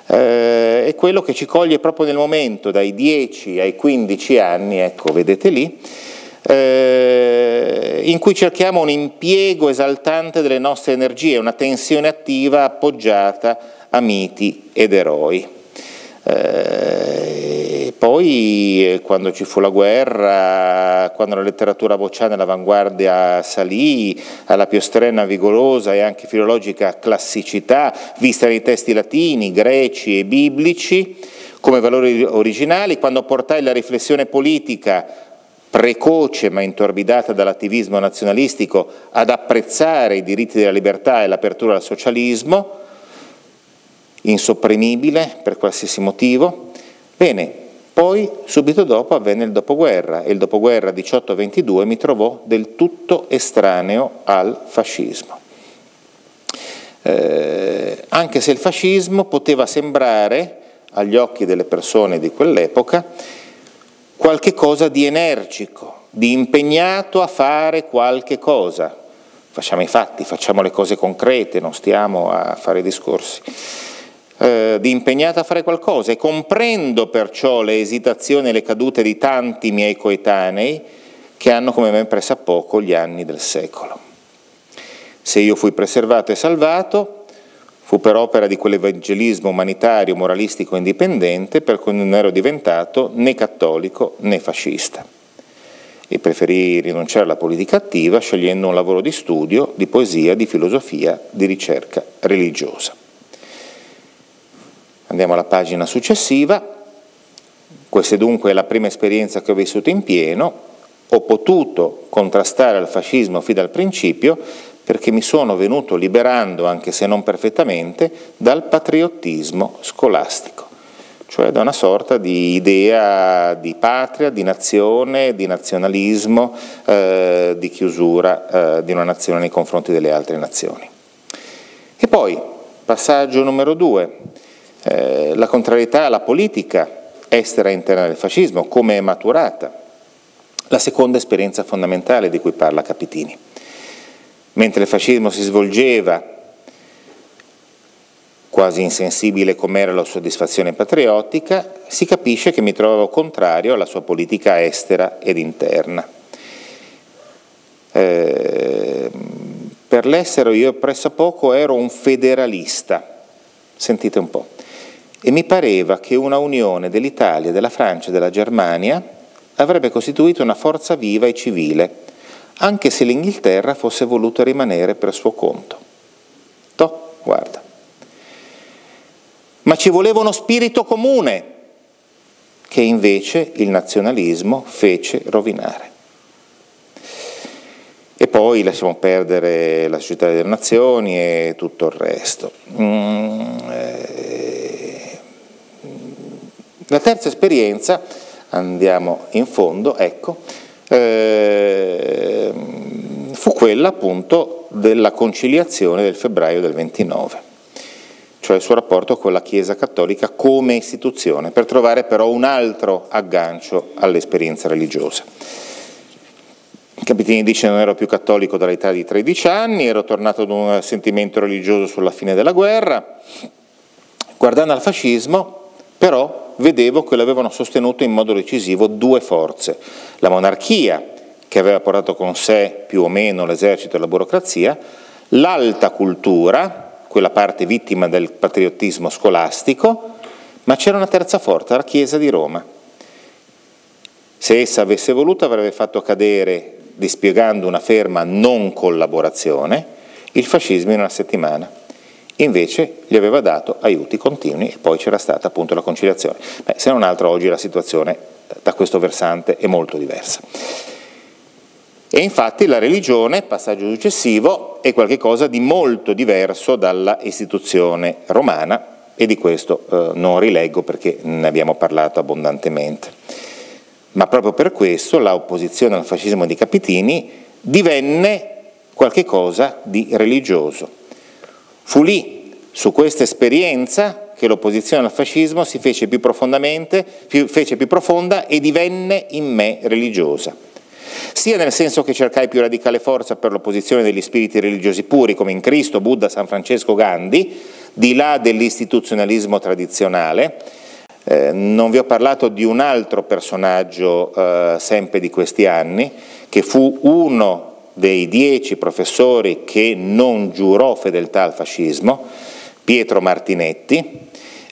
Eh, è quello che ci coglie proprio nel momento, dai dieci ai quindici anni, ecco, vedete lì, Eh, in cui cerchiamo un impiego esaltante delle nostre energie, una tensione attiva appoggiata a miti ed eroi. Eh, poi eh, quando ci fu la guerra, quando la letteratura bocciana e l'avanguardia salì alla più strenua, vigorosa e anche filologica classicità, vista nei testi latini, greci e biblici come valori originali, quando portai la riflessione politica precoce ma intorbidata dall'attivismo nazionalistico ad apprezzare i diritti della libertà e l'apertura al socialismo, insopprimibile per qualsiasi motivo. Bene, poi subito dopo avvenne il dopoguerra, e il dopoguerra diciotto ventidue mi trovò del tutto estraneo al fascismo. Eh, anche se il fascismo poteva sembrare, agli occhi delle persone di quell'epoca, qualche cosa di energico, di impegnato a fare qualche cosa. Facciamo i fatti, facciamo le cose concrete, non stiamo a fare discorsi. Eh, di impegnato a fare qualcosa, e comprendo perciò le esitazioni e le cadute di tanti miei coetanei che hanno come me pressa poco gli anni del secolo. Se io fui preservato e salvato, fu per opera di quell'evangelismo umanitario, moralistico e indipendente per cui non ero diventato né cattolico né fascista, e preferì rinunciare alla politica attiva scegliendo un lavoro di studio, di poesia, di filosofia, di ricerca religiosa. Andiamo alla pagina successiva. Questa è dunque la prima esperienza che ho vissuto in pieno. Ho potuto contrastare il fascismo fin dal principio perché mi sono venuto liberando, anche se non perfettamente, dal patriottismo scolastico, cioè da una sorta di idea di patria, di nazione, di nazionalismo, eh, di chiusura eh, di una nazione nei confronti delle altre nazioni. E poi, passaggio numero due, eh, la contrarietà alla politica estera e interna del fascismo, come è maturata, la seconda esperienza fondamentale di cui parla Capitini. Mentre il fascismo si svolgeva, quasi insensibile com'era la soddisfazione patriottica, si capisce che mi trovavo contrario alla sua politica estera ed interna. Eh, per l'estero io pressappoco ero un federalista, sentite un po', e mi pareva che una unione dell'Italia, della Francia e della Germania avrebbe costituito una forza viva e civile, anche se l'Inghilterra fosse voluta rimanere per suo conto. Toh, guarda. Ma ci voleva uno spirito comune, che invece il nazionalismo fece rovinare. E poi lasciamo perdere la società delle nazioni e tutto il resto. La terza esperienza, andiamo in fondo, ecco, eh, fu quella appunto della conciliazione del febbraio del ventinove, cioè il suo rapporto con la Chiesa Cattolica come istituzione, per trovare però un altro aggancio all'esperienza religiosa. Capitini dice: non ero più cattolico dall'età di tredici anni, ero tornato ad un sentimento religioso sulla fine della guerra. Guardando al fascismo, però, vedevo che lo avevano sostenuto in modo decisivo due forze: la monarchia, che aveva portato con sé più o meno l'esercito e la burocrazia, l'alta cultura, quella parte vittima del patriottismo scolastico, ma c'era una terza forza, la Chiesa di Roma. Se essa avesse voluto, avrebbe fatto cadere, dispiegando una ferma non collaborazione, il fascismo in una settimana. Invece gli aveva dato aiuti continui e poi c'era stata appunto la conciliazione. Beh, se non altro oggi la situazione da questo versante è molto diversa. E infatti la religione, passaggio successivo, è qualcosa di molto diverso dalla istituzione romana, e di questo eh, non rileggo perché ne abbiamo parlato abbondantemente. Ma proprio per questo l'opposizione al fascismo di Capitini divenne qualche cosa di religioso. Fu lì, su questa esperienza, che l'opposizione al fascismo si fece più profondamente, più, fece più profonda e divenne in me religiosa. Sia nel senso che cercai più radicale forza per l'opposizione degli spiriti religiosi puri, come in Cristo, Buddha, San Francesco, Gandhi, di là dell'istituzionalismo tradizionale. Eh, non vi ho parlato di un altro personaggio eh, sempre di questi anni, che fu uno dei dieci professori che non giurò fedeltà al fascismo, Pietro Martinetti,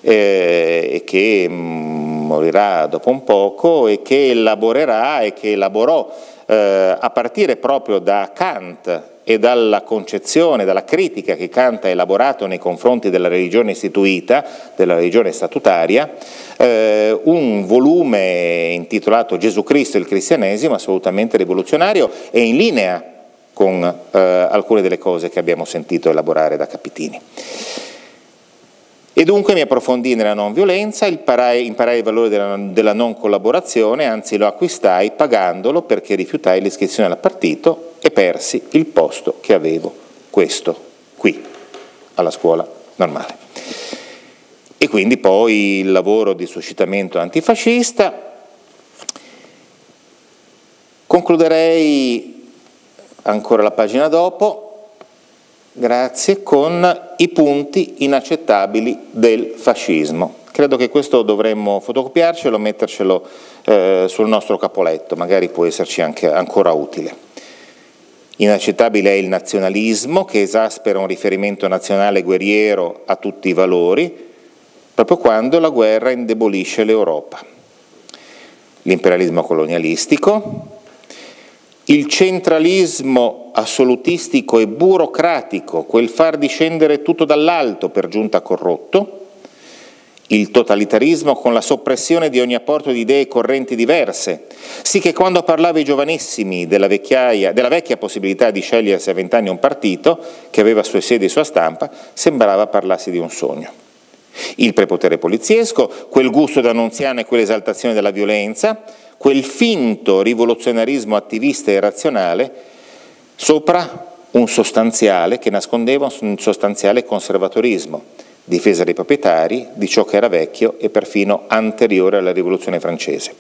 eh, che morirà dopo un poco e che elaborerà e che elaborò eh, a partire proprio da Kant e dalla concezione, dalla critica che Kant ha elaborato nei confronti della religione istituita, della religione statutaria, eh, un volume intitolato Gesù Cristo e il cristianesimo, assolutamente rivoluzionario e in linea con eh, alcune delle cose che abbiamo sentito elaborare da Capitini. E dunque mi approfondii nella non violenza, imparai, imparai il valore della, della non collaborazione, anzi lo acquistai pagandolo perché rifiutai l'iscrizione al partito e persi il posto che avevo, questo qui, alla Scuola Normale. E quindi poi il lavoro di suscitamento antifascista. Concluderei ancora la pagina dopo, grazie, con i punti inaccettabili del fascismo. Credo che questo dovremmo fotocopiarcelo, mettercelo eh, sul nostro capoletto, magari può esserci anche ancora utile. Inaccettabile è il nazionalismo, che esaspera un riferimento nazionale guerriero a tutti i valori, proprio quando la guerra indebolisce l'Europa. L'imperialismo colonialistico, il centralismo assolutistico e burocratico, quel far discendere tutto dall'alto, per giunta corrotto, il totalitarismo con la soppressione di ogni apporto di idee e correnti diverse, sì che quando parlavo ai giovanissimi della, vecchiaia, della vecchia possibilità di scegliersi a vent'anni un partito che aveva sue sedi e sua stampa, sembrava parlassi di un sogno. Il prepotere poliziesco, quel gusto d'annunziano e quell'esaltazione della violenza, quel finto rivoluzionarismo attivista e razionale, sopra un sostanziale che nascondeva un sostanziale conservatorismo, difesa dei proprietari, di ciò che era vecchio e perfino anteriore alla Rivoluzione francese.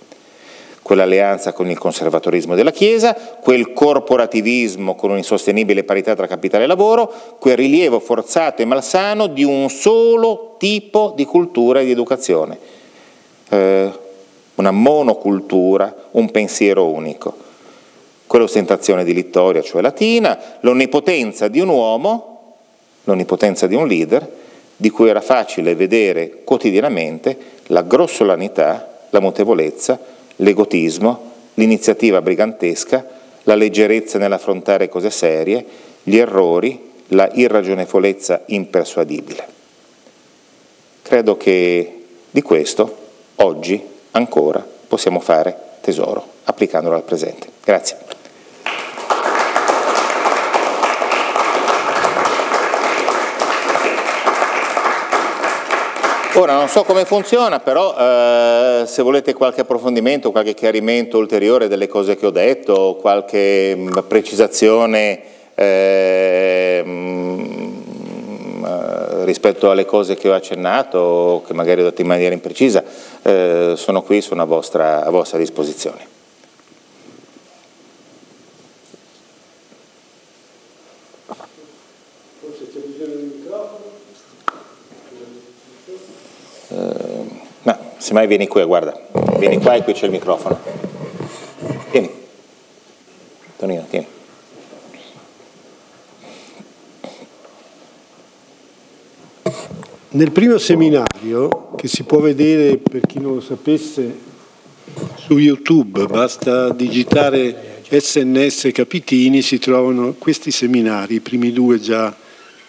Quell'alleanza con il conservatorismo della Chiesa, quel corporativismo con un'insostenibile parità tra capitale e lavoro, quel rilievo forzato e malsano di un solo tipo di cultura e di educazione, eh, una monocultura, un pensiero unico, quell'ostentazione di Littoria, cioè latina, l'onnipotenza di un uomo, l'onnipotenza di un leader, di cui era facile vedere quotidianamente la grossolanità, la mutevolezza, l'egotismo, l'iniziativa brigantesca, la leggerezza nell'affrontare cose serie, gli errori, la irragionevolezza impersuadibile. Credo che di questo oggi ancora possiamo fare tesoro, applicandolo al presente. Grazie. Ora non so come funziona, però eh, se volete qualche approfondimento, qualche chiarimento ulteriore delle cose che ho detto, qualche mh, precisazione eh, mh, rispetto alle cose che ho accennato o che magari ho detto in maniera imprecisa, eh, sono qui, sono a vostra, a vostra disposizione. Semmai vieni qui, guarda, vieni qua e qui c'è il microfono. Tieni, Tonino, tieni. Nel primo seminario, che si può vedere per chi non lo sapesse su YouTube, basta digitare S N S Capitini, si trovano questi seminari, i primi due già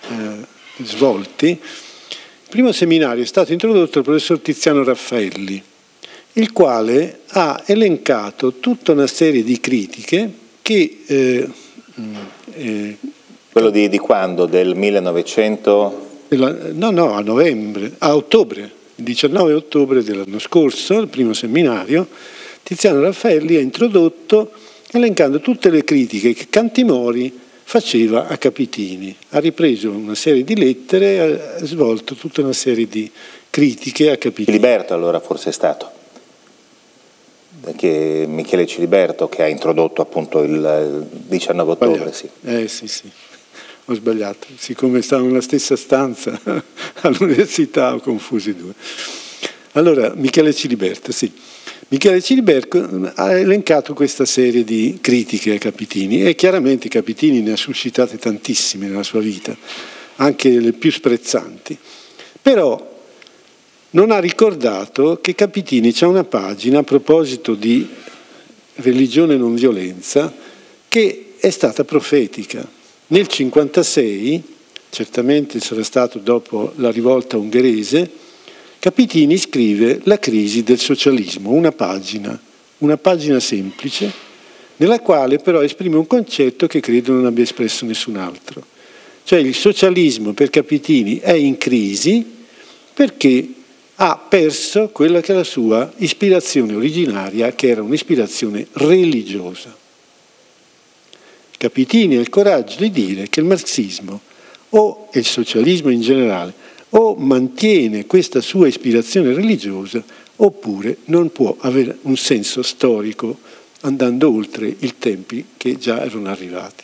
eh, svolti. Il primo seminario è stato introdotto il professor Tiziano Raffaelli, il quale ha elencato tutta una serie di critiche che... Eh, eh, Quello di, di quando? Del millenovecento? Della, no, no, a novembre, a ottobre, il diciannove ottobre dell'anno scorso, il primo seminario, Tiziano Raffaelli ha introdotto elencando tutte le critiche che Cantimori faceva a Capitini, ha ripreso una serie di lettere, ha svolto tutta una serie di critiche a Capitini. Ciliberto allora forse è stato, perché Michele Ciliberto che ha introdotto appunto il diciannove ottobre. Sì. Eh sì sì, ho sbagliato, siccome stavano nella stessa stanza all'università ho confuso i due. Allora Michele Ciliberto, sì. Michele Ciliberto ha elencato questa serie di critiche a Capitini e chiaramente Capitini ne ha suscitate tantissime nella sua vita, anche le più sprezzanti, però non ha ricordato che Capitini c'è una pagina a proposito di religione e non violenza che è stata profetica. Nel cinquantasei, certamente sarà stato dopo la rivolta ungherese, Capitini scrive La crisi del socialismo, una pagina, una pagina semplice, nella quale però esprime un concetto che credo non abbia espresso nessun altro. Cioè il socialismo per Capitini è in crisi perché ha perso quella che è la sua ispirazione originaria, che era un'ispirazione religiosa. Capitini ha il coraggio di dire che il marxismo o il socialismo in generale o mantiene questa sua ispirazione religiosa oppure non può avere un senso storico andando oltre i tempi che già erano arrivati.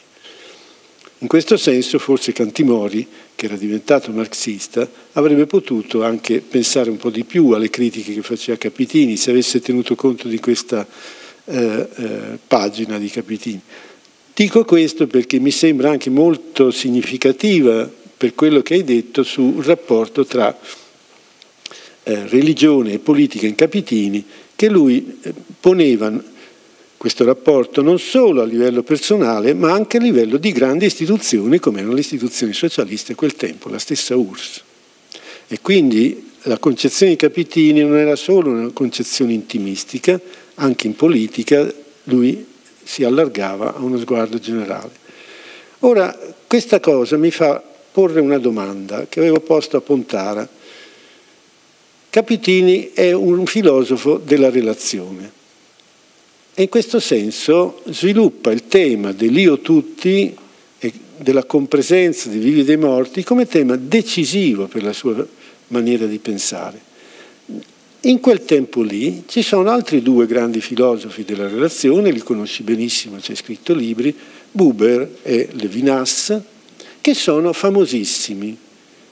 In questo senso forse Cantimori, che era diventato marxista, avrebbe potuto anche pensare un po' di più alle critiche che faceva Capitini se avesse tenuto conto di questa eh, eh, pagina di Capitini. Dico questo perché mi sembra anche molto significativa per quello che hai detto sul rapporto tra eh, religione e politica in Capitini, che lui eh, poneva questo rapporto non solo a livello personale, ma anche a livello di grandi istituzioni, come erano le istituzioni socialiste a quel tempo, la stessa U R S S. E quindi la concezione di Capitini non era solo una concezione intimistica, anche in politica lui si allargava a uno sguardo generale. Ora, questa cosa mi fa porre una domanda che avevo posto a Pontara. Capitini è un filosofo della relazione e in questo senso sviluppa il tema dell'io tutti e della compresenza dei vivi e dei morti come tema decisivo per la sua maniera di pensare. In quel tempo lì ci sono altri due grandi filosofi della relazione, li conosci benissimo, c'è scritto libri, Buber e Levinas, che sono famosissimi,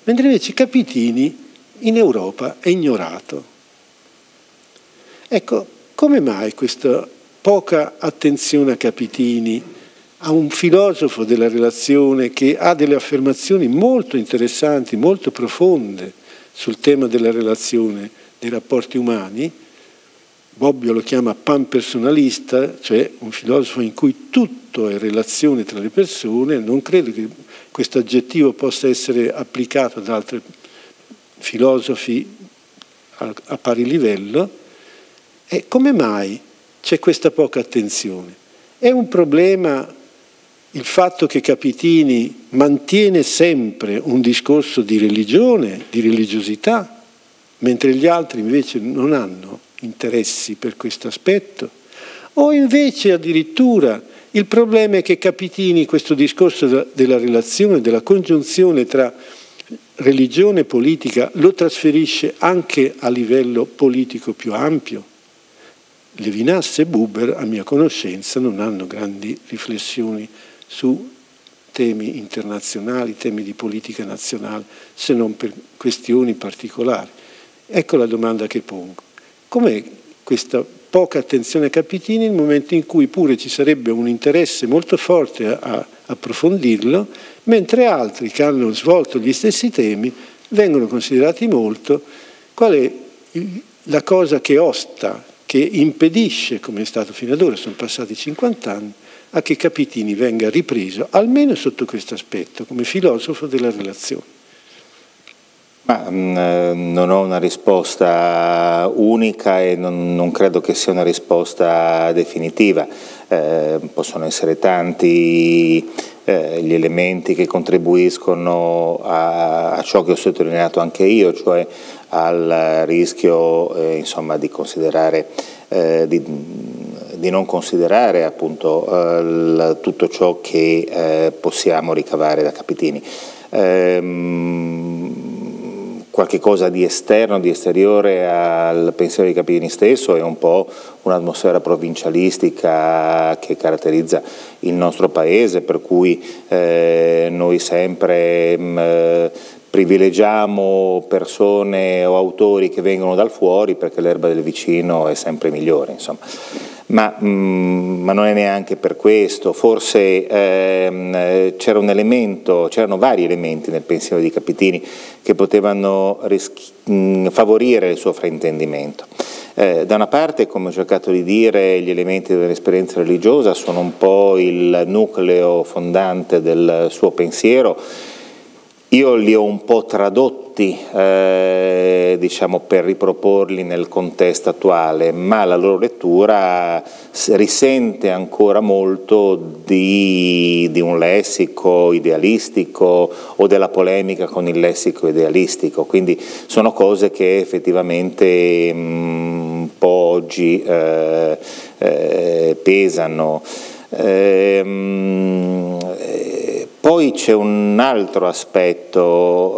mentre invece Capitini in Europa è ignorato. Ecco, come mai questa poca attenzione a Capitini, a un filosofo della relazione che ha delle affermazioni molto interessanti, molto profonde sul tema della relazione, dei rapporti umani? Bobbio lo chiama panpersonalista, cioè un filosofo in cui tutto è relazione tra le persone. Non credo che questo aggettivo possa essere applicato da altri filosofi a pari livello. E come mai c'è questa poca attenzione? È un problema il fatto che Capitini mantiene sempre un discorso di religione, di religiosità, mentre gli altri invece non hanno interessi per questo aspetto? O invece addirittura il problema è che Capitini, questo discorso della relazione, della congiunzione tra religione e politica, lo trasferisce anche a livello politico più ampio? Levinas e Buber, a mia conoscenza, non hanno grandi riflessioni su temi internazionali, temi di politica nazionale, se non per questioni particolari. Ecco la domanda che pongo. Com'è questa poca attenzione a Capitini nel momento in cui pure ci sarebbe un interesse molto forte a approfondirlo, mentre altri che hanno svolto gli stessi temi vengono considerati molto? Qual è la cosa che osta, che impedisce, come è stato fino ad ora, sono passati cinquanta anni, a che Capitini venga ripreso, almeno sotto questo aspetto, come filosofo della relazione? Ma, mh, non ho una risposta unica e non, non credo che sia una risposta definitiva. Eh, possono essere tanti eh, gli elementi che contribuiscono a, a ciò che ho sottolineato anche io, cioè al rischio eh, insomma, di, considerare, eh, di, di non considerare appunto, eh, l, tutto ciò che eh, possiamo ricavare da Capitini. Ehm, qualche cosa di esterno, di esteriore al pensiero di Capitini stesso è un po' un'atmosfera provincialistica che caratterizza il nostro paese, per cui eh, noi sempre mh, privilegiamo persone o autori che vengono dal fuori perché l'erba del vicino è sempre migliore, insomma. Ma, mh, ma non è neanche per questo, forse ehm, c'era un elemento, c'erano vari elementi nel pensiero di Capitini che potevano mh, favorire il suo fraintendimento. Eh, da una parte, come ho cercato di dire, gli elementi dell'esperienza religiosa sono un po' il nucleo fondante del suo pensiero. Io li ho un po' tradotti, eh, diciamo, per riproporli nel contesto attuale, ma la loro lettura risente ancora molto di, di un lessico idealistico o della polemica con il lessico idealistico, quindi sono cose che effettivamente mh, un po' oggi eh, eh, pesano. Ehm, Poi c'è un altro aspetto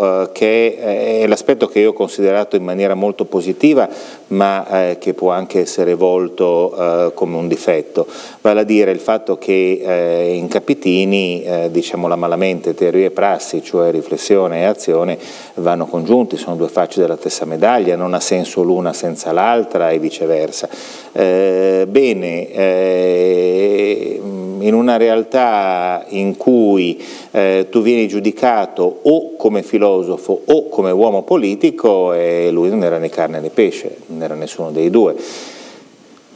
eh, che è l'aspetto che io ho considerato in maniera molto positiva, ma eh, che può anche essere volto eh, come un difetto, vale a dire il fatto che eh, in Capitini, eh, diciamola malamente, teoria e prassi, cioè riflessione e azione, vanno congiunti, sono due facce della stessa medaglia, non ha senso l'una senza l'altra e viceversa. Eh, bene, eh, in una realtà in cui Eh, tu vieni giudicato o come filosofo o come uomo politico, e lui non era né carne né pesce, non era nessuno dei due.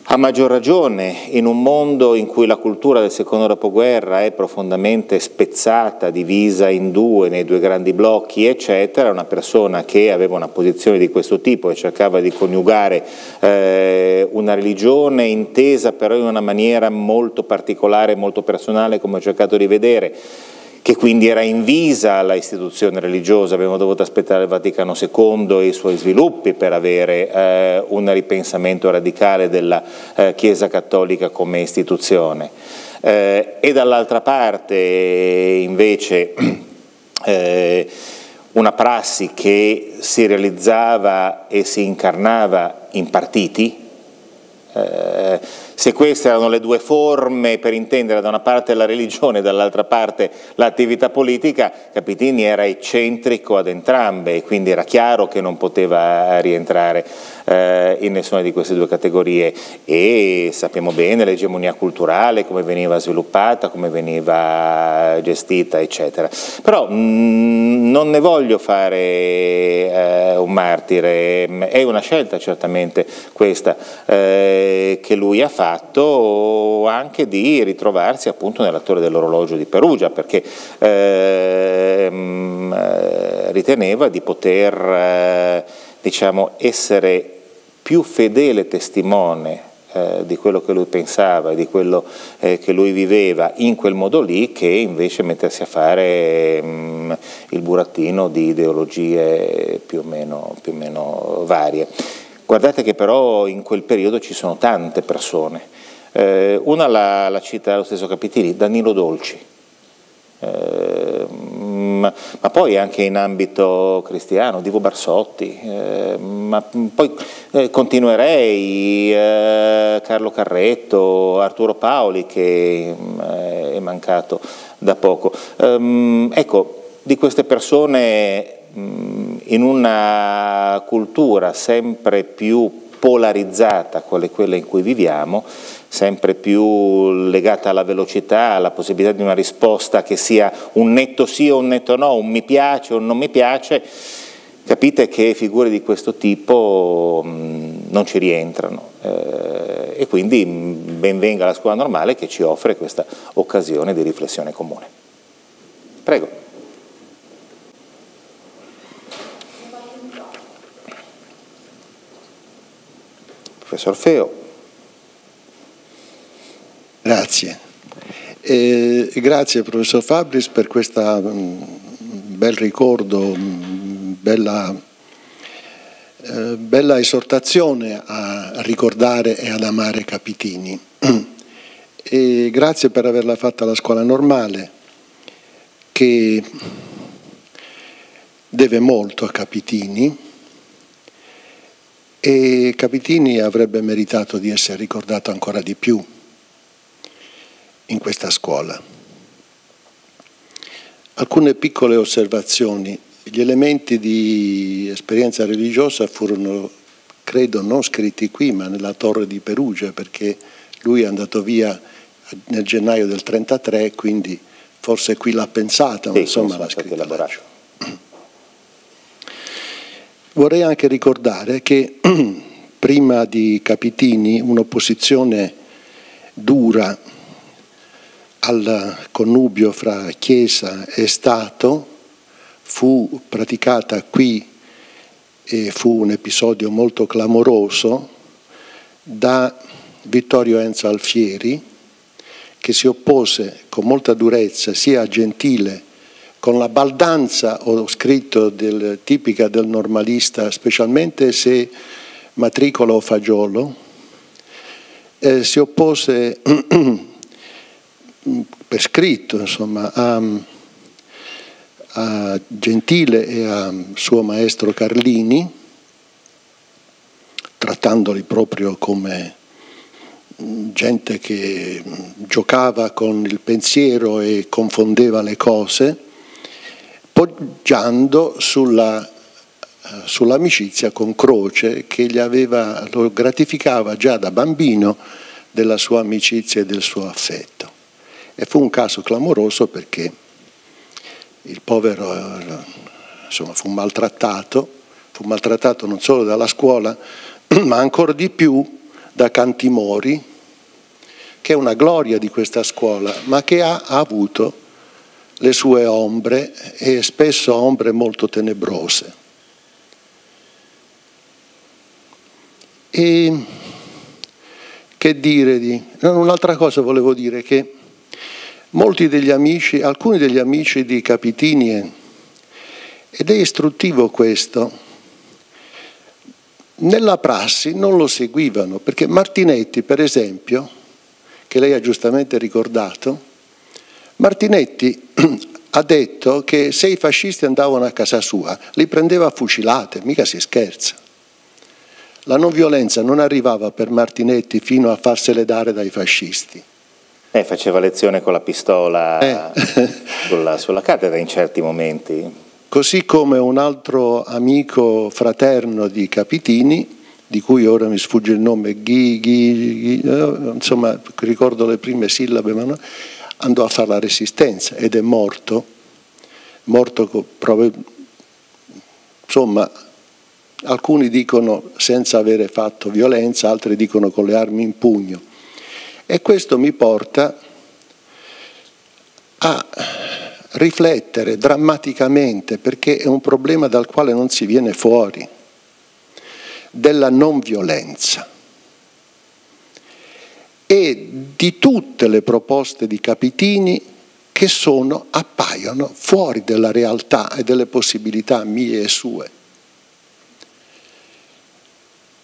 A maggior ragione in un mondo in cui la cultura del secondo dopoguerra è profondamente spezzata, divisa in due, nei due grandi blocchi, eccetera, una persona che aveva una posizione di questo tipo e cercava di coniugare eh, una religione intesa però in una maniera molto particolare, molto personale, come ho cercato di vedere, che quindi era invisa alla istituzione religiosa, abbiamo dovuto aspettare il Vaticano secondo e i suoi sviluppi per avere eh, un ripensamento radicale della eh, Chiesa Cattolica come istituzione. Eh, e dall'altra parte invece eh, una prassi che si realizzava e si incarnava in partiti. Eh, se queste erano le due forme per intendere da una parte la religione e dall'altra parte l'attività politica, Capitini era eccentrico ad entrambe e quindi era chiaro che non poteva rientrare eh, in nessuna di queste due categorie, e sappiamo bene l'egemonia culturale, come veniva sviluppata, come veniva gestita, eccetera. Però mh, non ne voglio fare eh, un martire, è una scelta certamente questa eh, che lui ha fatto, anche di ritrovarsi appunto nella torre dell'orologio di Perugia, perché ehm, riteneva di poter eh, diciamo essere più fedele testimone eh, di quello che lui pensava, di quello eh, che lui viveva in quel modo lì, che invece mettersi a fare ehm, il burattino di ideologie più o meno, più o meno varie. Guardate che però in quel periodo ci sono tante persone, eh, una la, la cita lo stesso Capitini, Danilo Dolci, eh, ma, ma poi anche in ambito cristiano, Divo Barsotti, eh, ma poi eh, continuerei, eh, Carlo Carretto, Arturo Paoli che eh, è mancato da poco. Eh, ecco, di queste persone in una cultura sempre più polarizzata quale quella in cui viviamo, sempre più legata alla velocità, alla possibilità di una risposta che sia un netto sì o un netto no, un mi piace o un non mi piace, capite che figure di questo tipo non ci rientrano, e quindi ben venga la Scuola Normale che ci offre questa occasione di riflessione comune. Prego. Professor Feo. Grazie. E grazie Professor Fabris per questo bel ricordo, mh, bella, eh, bella esortazione a ricordare e ad amare Capitini. E grazie per averla fatta alla Scuola Normale, che deve molto a Capitini. E Capitini avrebbe meritato di essere ricordato ancora di più in questa scuola. Alcune piccole osservazioni. Gli elementi di esperienza religiosa furono, credo, non scritti qui, ma nella torre di Perugia, perché lui è andato via nel gennaio del trentatré, quindi forse qui l'ha pensata, ma sì, insomma l'ha scritta. Vorrei anche ricordare che prima di Capitini un'opposizione dura al connubio fra Chiesa e Stato fu praticata qui, e fu un episodio molto clamoroso, da Vittorio Enzo Alfieri, che si oppose con molta durezza sia a Gentile, con la baldanza, ho scritto, del, tipica del normalista, specialmente se matricola o fagiolo, eh, si oppose per scritto, insomma, a, a Gentile e a suo maestro Carlini, trattandoli proprio come gente che giocava con il pensiero e confondeva le cose, poggiando sulla, sull'amicizia con Croce, che gli aveva, lo gratificava già da bambino della sua amicizia e del suo affetto. E fu un caso clamoroso, perché il povero, insomma, fu maltrattato, fu maltrattato non solo dalla scuola, ma ancora di più da Cantimori, che è una gloria di questa scuola, ma che ha, ha avuto le sue ombre, e spesso ombre molto tenebrose. E che dire di... No, un'altra cosa volevo dire, che molti degli amici, alcuni degli amici di Capitini, ed è istruttivo questo, nella prassi non lo seguivano, perché Martinetti, per esempio, che lei ha giustamente ricordato, Martinetti ha detto che se i fascisti andavano a casa sua li prendeva a fucilate, mica si scherza. La non violenza non arrivava per Martinetti fino a farsele dare dai fascisti. Eh, faceva lezione con la pistola eh. sulla, sulla cattedra in certi momenti. Così come un altro amico fraterno di Capitini, di cui ora mi sfugge il nome, Ghi, Ghi, Ghi, insomma ricordo le prime sillabe, ma no, andò a fare la resistenza ed è morto, morto proprio, insomma alcuni dicono senza avere fatto violenza, altri dicono con le armi in pugno. E questo mi porta a riflettere drammaticamente, perché è un problema dal quale non si viene fuori, della non violenza. E di tutte le proposte di Capitini che sono, appaiono fuori dalla realtà e delle possibilità mie e sue.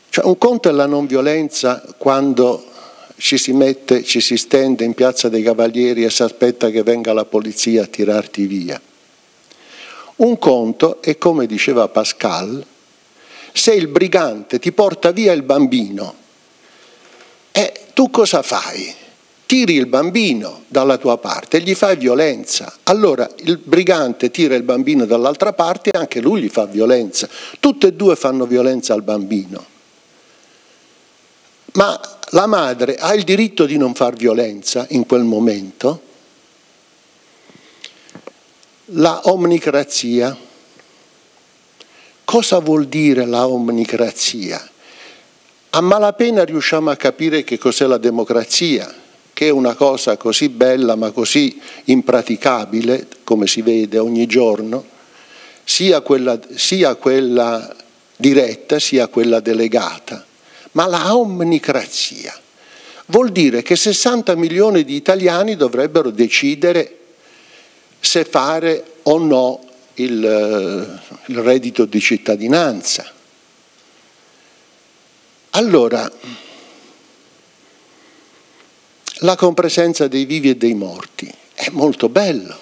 Cioè, un conto è la non violenza quando ci si mette, ci si stende in piazza dei Cavalieri e si aspetta che venga la polizia a tirarti via. Un conto è, come diceva Pascal, se il brigante ti porta via il bambino, e tu cosa fai? Tiri il bambino dalla tua parte, gli fai violenza. Allora il brigante tira il bambino dall'altra parte e anche lui gli fa violenza. Tutte e due fanno violenza al bambino. Ma la madre ha il diritto di non far violenza in quel momento? La omnicrazia. Cosa vuol dire la omnicrazia? A malapena riusciamo a capire che cos'è la democrazia, che è una cosa così bella ma così impraticabile, come si vede ogni giorno, sia quella, sia quella diretta sia quella delegata. Ma la omnicrazia vuol dire che sessanta milioni di italiani dovrebbero decidere se fare o no il, il reddito di cittadinanza. Allora, la compresenza dei vivi e dei morti è molto bello,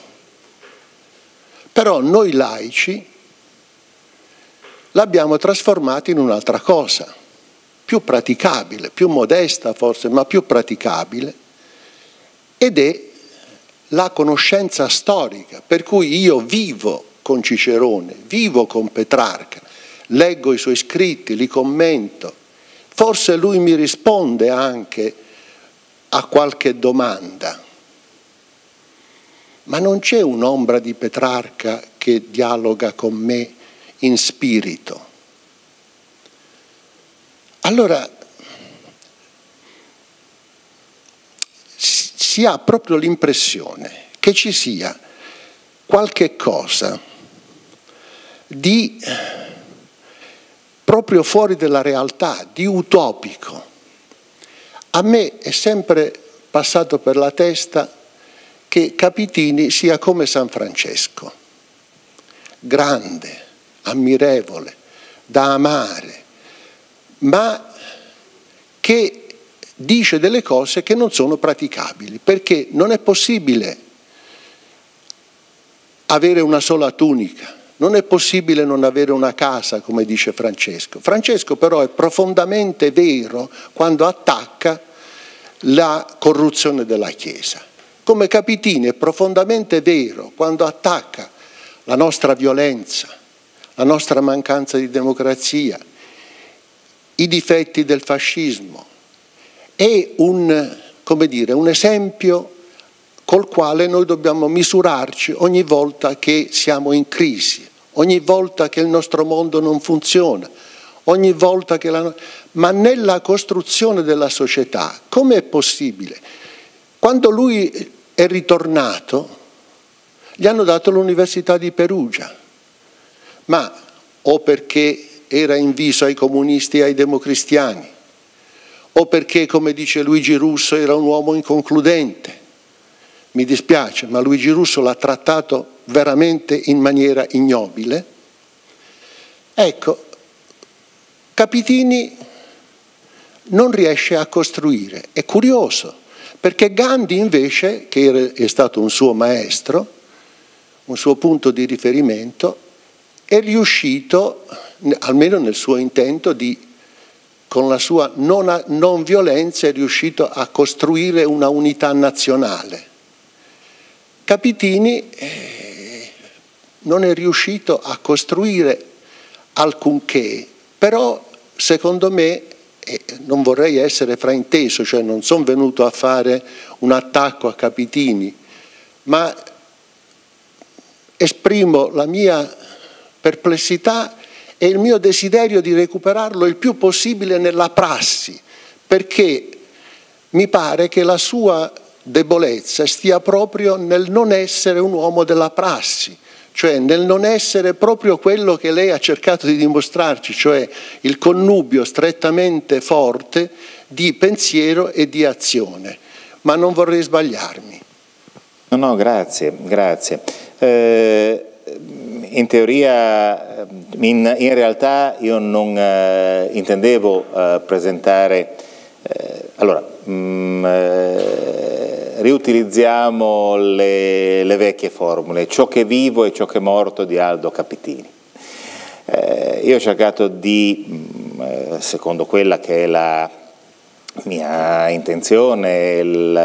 però noi laici l'abbiamo trasformata in un'altra cosa, più praticabile, più modesta forse, ma più praticabile, ed è la conoscenza storica, per cui io vivo con Cicerone, vivo con Petrarca, leggo i suoi scritti, li commento. Forse lui mi risponde anche a qualche domanda, ma non c'è un'ombra di Petrarca che dialoga con me in spirito. Allora si ha proprio l'impressione che ci sia qualche cosa di proprio fuori dalla realtà, di utopico. A me è sempre passato per la testa che Capitini sia come San Francesco, grande, ammirevole, da amare, ma che dice delle cose che non sono praticabili, perché non è possibile avere una sola tunica. Non è possibile non avere una casa, come dice Francesco. Francesco però è profondamente vero quando attacca la corruzione della Chiesa. Come Capitini è profondamente vero quando attacca la nostra violenza, la nostra mancanza di democrazia, i difetti del fascismo. È un, come dire, un esempio col quale noi dobbiamo misurarci ogni volta che siamo in crisi, ogni volta che il nostro mondo non funziona, ogni volta che la... Ma nella costruzione della società, come è possibile? Quando lui è ritornato, gli hanno dato l'Università di Perugia, ma o perché era inviso ai comunisti e ai democristiani, o perché, come dice Luigi Russo, era un uomo inconcludente. Mi dispiace, ma Luigi Russo l'ha trattato veramente in maniera ignobile. Ecco, Capitini non riesce a costruire. È curioso, perché Gandhi invece, che è stato un suo maestro, un suo punto di riferimento, è riuscito, almeno nel suo intento, di, con la sua non, non violenza, è riuscito a costruire una unità nazionale. Capitini eh, non è riuscito a costruire alcunché, però secondo me, eh, non vorrei essere frainteso, cioè non sono venuto a fare un attacco a Capitini, ma esprimo la mia perplessità e il mio desiderio di recuperarlo il più possibile nella prassi, perché mi pare che la sua debolezza stia proprio nel non essere un uomo della prassi, cioè nel non essere proprio quello che lei ha cercato di dimostrarci, cioè il connubio strettamente forte di pensiero e di azione. Ma non vorrei sbagliarmi. No, no, grazie, grazie. Eh... In teoria, in, in realtà io non eh, intendevo eh, presentare, eh, allora, mh, eh, riutilizziamo le, le vecchie formule, ciò che è vivo e ciò che è morto di Aldo Capitini. Eh, io ho cercato di, mh, secondo quella che è la mia intenzione, il...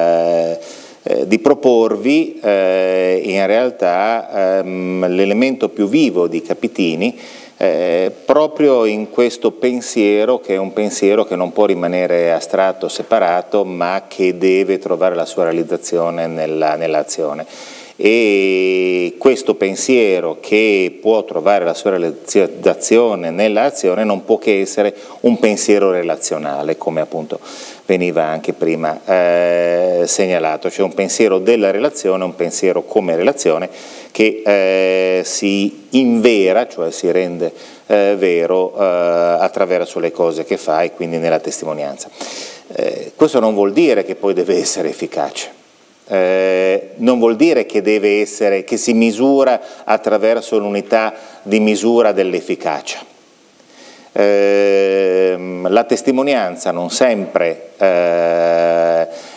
Eh, di proporvi eh, in realtà ehm, l'elemento più vivo di Capitini eh, proprio in questo pensiero, che è un pensiero che non può rimanere astratto, separato, ma che deve trovare la sua realizzazione nella, nell'azione. E questo pensiero che può trovare la sua realizzazione nell'azione non può che essere un pensiero relazionale, come appunto veniva anche prima eh, segnalato, cioè un pensiero della relazione, un pensiero come relazione che eh, si invera, cioè si rende eh, vero eh, attraverso le cose che fa e quindi nella testimonianza. Eh, questo non vuol dire che poi deve essere efficace. Eh, non vuol dire che deve essere, che si misura attraverso l'unità di misura dell'efficacia. Eh, la testimonianza non sempre eh,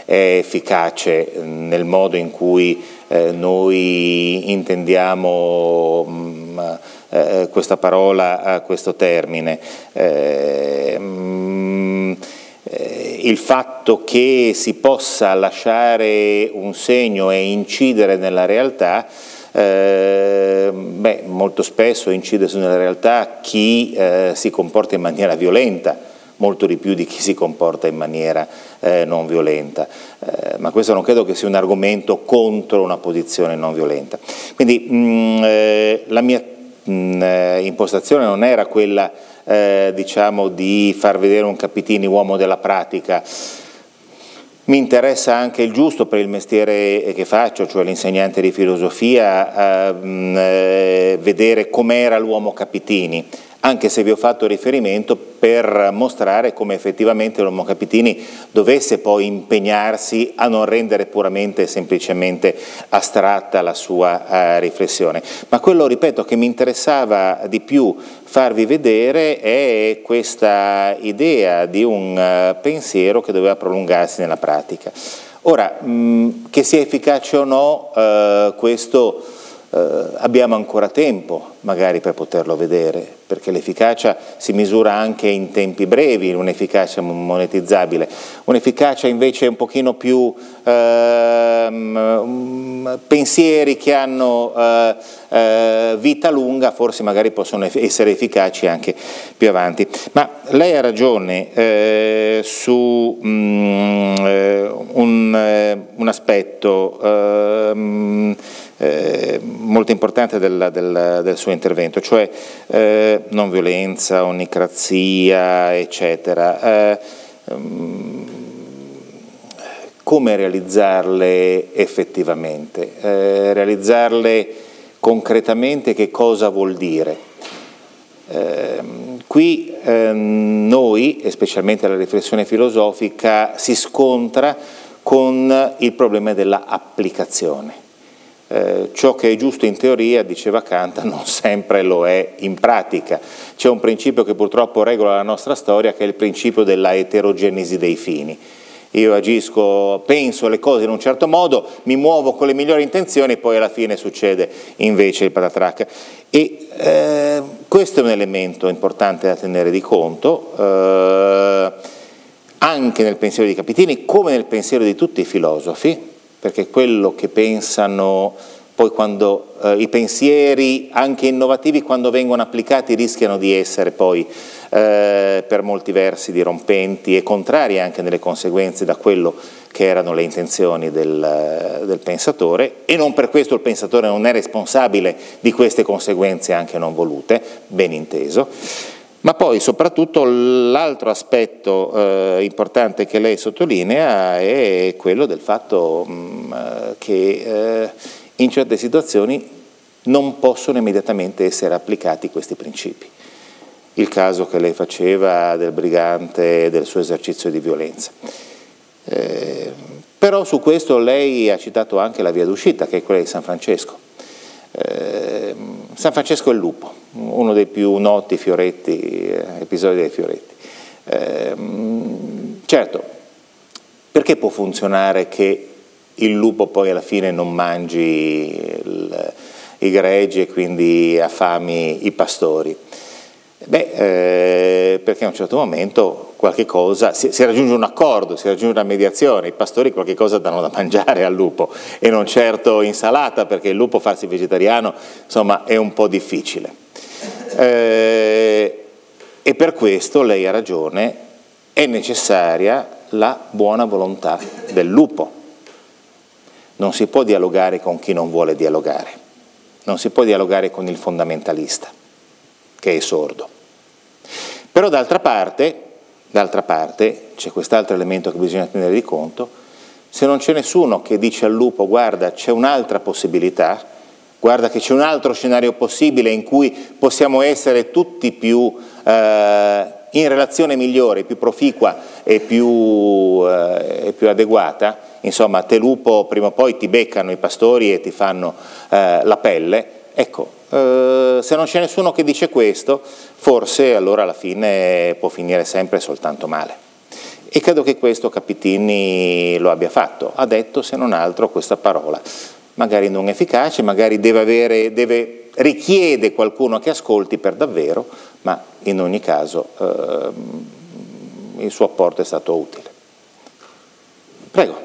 è efficace nel modo in cui eh, noi intendiamo mh, eh, questa parola, questo termine. Eh, mh, Il fatto che si possa lasciare un segno e incidere nella realtà, eh, beh, molto spesso incide nella realtà chi eh, si comporta in maniera violenta, molto di più di chi si comporta in maniera eh, non violenta. Eh, ma questo non credo che sia un argomento contro una posizione non violenta. Quindi mh, eh, la mia mh, impostazione non era quella Eh, diciamo di far vedere un Capitini uomo della pratica. Mi interessa anche il giusto per il mestiere che faccio, cioè l'insegnante di filosofia, ehm, eh, vedere com'era l'uomo Capitini, anche se vi ho fatto riferimento per mostrare come effettivamente l'uomo Capitini dovesse poi impegnarsi a non rendere puramente e semplicemente astratta la sua eh, riflessione. Ma quello, ripeto, che mi interessava di più farvi vedere è questa idea di un eh, pensiero che doveva prolungarsi nella pratica. Ora, mh, che sia efficace o no, eh, questo eh, abbiamo ancora tempo magari per poterlo vedere, perché l'efficacia si misura anche in tempi brevi, un'efficacia monetizzabile. Un'efficacia invece un pochino più ehm, pensieri che hanno eh, eh, vita lunga, forse magari possono essere efficaci anche più avanti. Ma lei ha ragione eh, su mh, eh, un, eh, un aspetto eh, mh, eh, molto importante del, del, del suo intervento, cioè eh, non violenza, onicrazia, eccetera. Eh, um, come realizzarle effettivamente? Eh, realizzarle concretamente che cosa vuol dire? Eh, qui eh, noi, e specialmente la riflessione filosofica, si scontra con il problema della applicazione. Eh, ciò che è giusto in teoria, diceva Kant, non sempre lo è in pratica. C'è un principio che purtroppo regola la nostra storia, che è il principio della eterogenesi dei fini, io agisco, penso le cose in un certo modo, mi muovo con le migliori intenzioni, poi alla fine succede invece il patatrac. E eh, questo è un elemento importante da tenere di conto, eh, anche nel pensiero di Capitini, come nel pensiero di tutti i filosofi, perché quello che pensano, poi quando eh, i pensieri, anche innovativi, quando vengono applicati rischiano di essere poi eh, per molti versi dirompenti e contrari anche nelle conseguenze da quello che erano le intenzioni del, del pensatore, e non per questo il pensatore non è responsabile di queste conseguenze anche non volute, ben inteso. Ma poi soprattutto l'altro aspetto eh, importante che lei sottolinea è quello del fatto mh, che eh, in certe situazioni non possono immediatamente essere applicati questi principi. Il caso che lei faceva del brigante e del suo esercizio di violenza. Eh, però su questo lei ha citato anche la via d'uscita, che è quella di San Francesco. Eh, San Francesco e il lupo, uno dei più noti Fioretti, eh, episodi dei Fioretti. Eh, certo, perché può funzionare che il lupo poi alla fine non mangi il, i greggi e quindi affami i pastori? Beh, eh, perché a un certo momento qualche cosa, si, si raggiunge un accordo, si raggiunge una mediazione, i pastori qualche cosa danno da mangiare al lupo e non certo insalata, perché il lupo farsi vegetariano insomma è un po' difficile. Eh, e per questo, lei ha ragione, è necessaria la buona volontà del lupo. Non si può dialogare con chi non vuole dialogare, non si può dialogare con il fondamentalista che è sordo. Però d'altra parte, d'altra parte c'è quest'altro elemento che bisogna tenere di conto: se non c'è nessuno che dice al lupo guarda c'è un'altra possibilità, guarda che c'è un altro scenario possibile in cui possiamo essere tutti più eh, in relazione migliore, più proficua e più, eh, e più adeguata, insomma te lupo prima o poi ti beccano i pastori e ti fanno eh, la pelle, ecco. Uh, se non c'è nessuno che dice questo, forse allora alla fine può finire sempre soltanto male. E credo che questo Capitini lo abbia fatto, ha detto se non altro questa parola, magari non efficace, magari deve avere, deve, richiede qualcuno che ascolti per davvero, ma in ogni caso uh, il suo apporto è stato utile. Prego.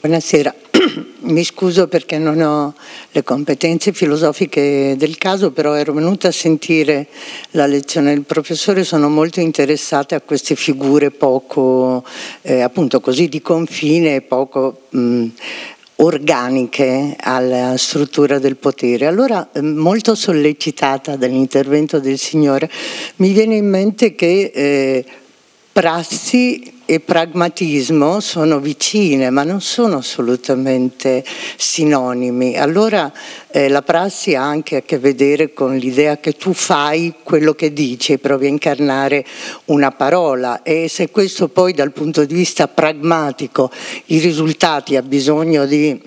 Buonasera. Mi scuso perché non ho le competenze filosofiche del caso, però ero venuta a sentire la lezione del professore, sono molto interessata a queste figure poco, eh, appunto così di confine, poco mh, organiche alla struttura del potere. Allora, molto sollecitata dall'intervento del signore, mi viene in mente che eh, prassi e pragmatismo sono vicine, ma non sono assolutamente sinonimi. Allora eh, la prassi ha anche a che vedere con l'idea che tu fai quello che dici, provi a incarnare una parola, e se questo poi dal punto di vista pragmatico i risultati ha bisogno di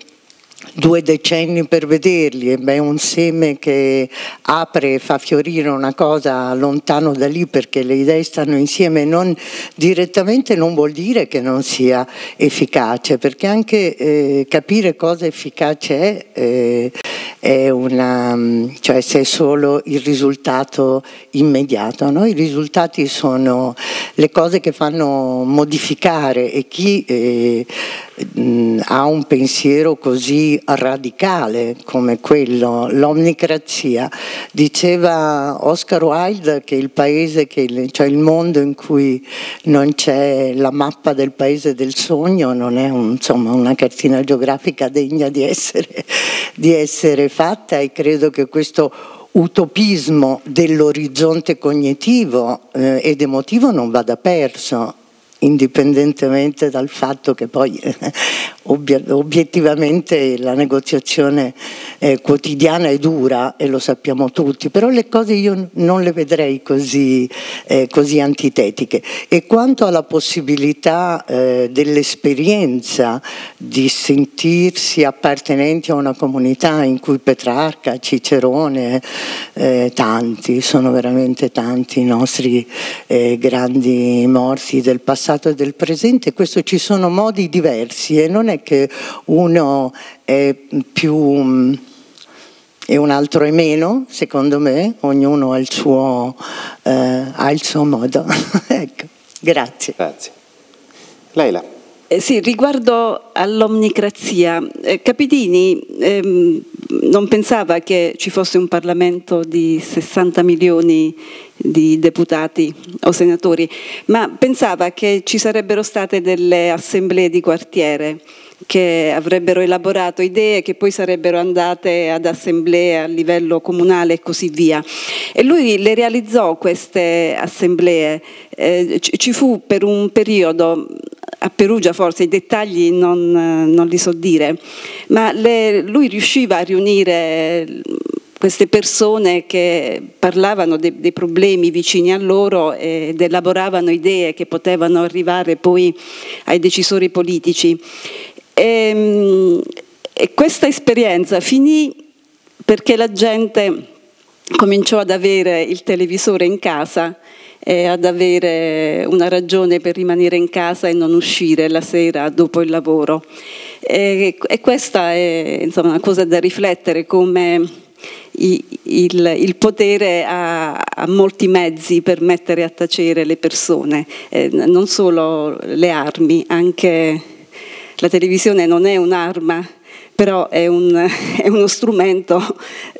due decenni per vederli, e beh, un seme che apre e fa fiorire una cosa lontano da lì perché le idee stanno insieme non direttamente, non vuol dire che non sia efficace, perché anche eh, capire cosa efficace è, eh, è una, cioè se è solo il risultato immediato, no? I risultati sono le cose che fanno modificare, e chi eh, mh, ha un pensiero così radicale come quello, l'omnicrazia. Diceva Oscar Wilde che il paese, che, cioè il mondo in cui non c'è la mappa del paese del sogno non è un, insomma, una cartina geografica degna di essere, di essere fatta, e credo che questo utopismo dell'orizzonte cognitivo eh, ed emotivo non vada perso, indipendentemente dal fatto che poi eh, obiettivamente la negoziazione eh, quotidiana è dura e lo sappiamo tutti, però le cose io non le vedrei così, eh, così antitetiche. E quanto alla possibilità eh, dell'esperienza di sentirsi appartenenti a una comunità in cui Petrarca, Cicerone, eh, tanti, sono veramente tanti i nostri eh, grandi morti del passato, passato e del presente, questo ci sono modi diversi e non è che uno è più e un altro è meno, secondo me, ognuno ha il suo, eh, ha il suo modo. Ecco, grazie. Grazie. Leila. Eh, sì, riguardo all'omnicrazia, eh, Capitini ehm, non pensava che ci fosse un Parlamento di sessanta milioni di deputati o senatori, ma pensava che ci sarebbero state delle assemblee di quartiere che avrebbero elaborato idee che poi sarebbero andate ad assemblee a livello comunale e così via. E lui le realizzò queste assemblee. Eh, ci fu per un periodo a Perugia, forse i dettagli non, non li so dire, ma le, lui riusciva a riunire queste persone che parlavano de, dei problemi vicini a loro ed elaboravano idee che potevano arrivare poi ai decisori politici. E, e questa esperienza finì perché la gente cominciò ad avere il televisore in casa e ad avere una ragione per rimanere in casa e non uscire la sera dopo il lavoro. E, e questa è, insomma, una cosa da riflettere, come i, il, il potere ha, ha molti mezzi per mettere a tacere le persone, eh, non solo le armi, anche... La televisione non è un'arma, però è, un, è uno strumento,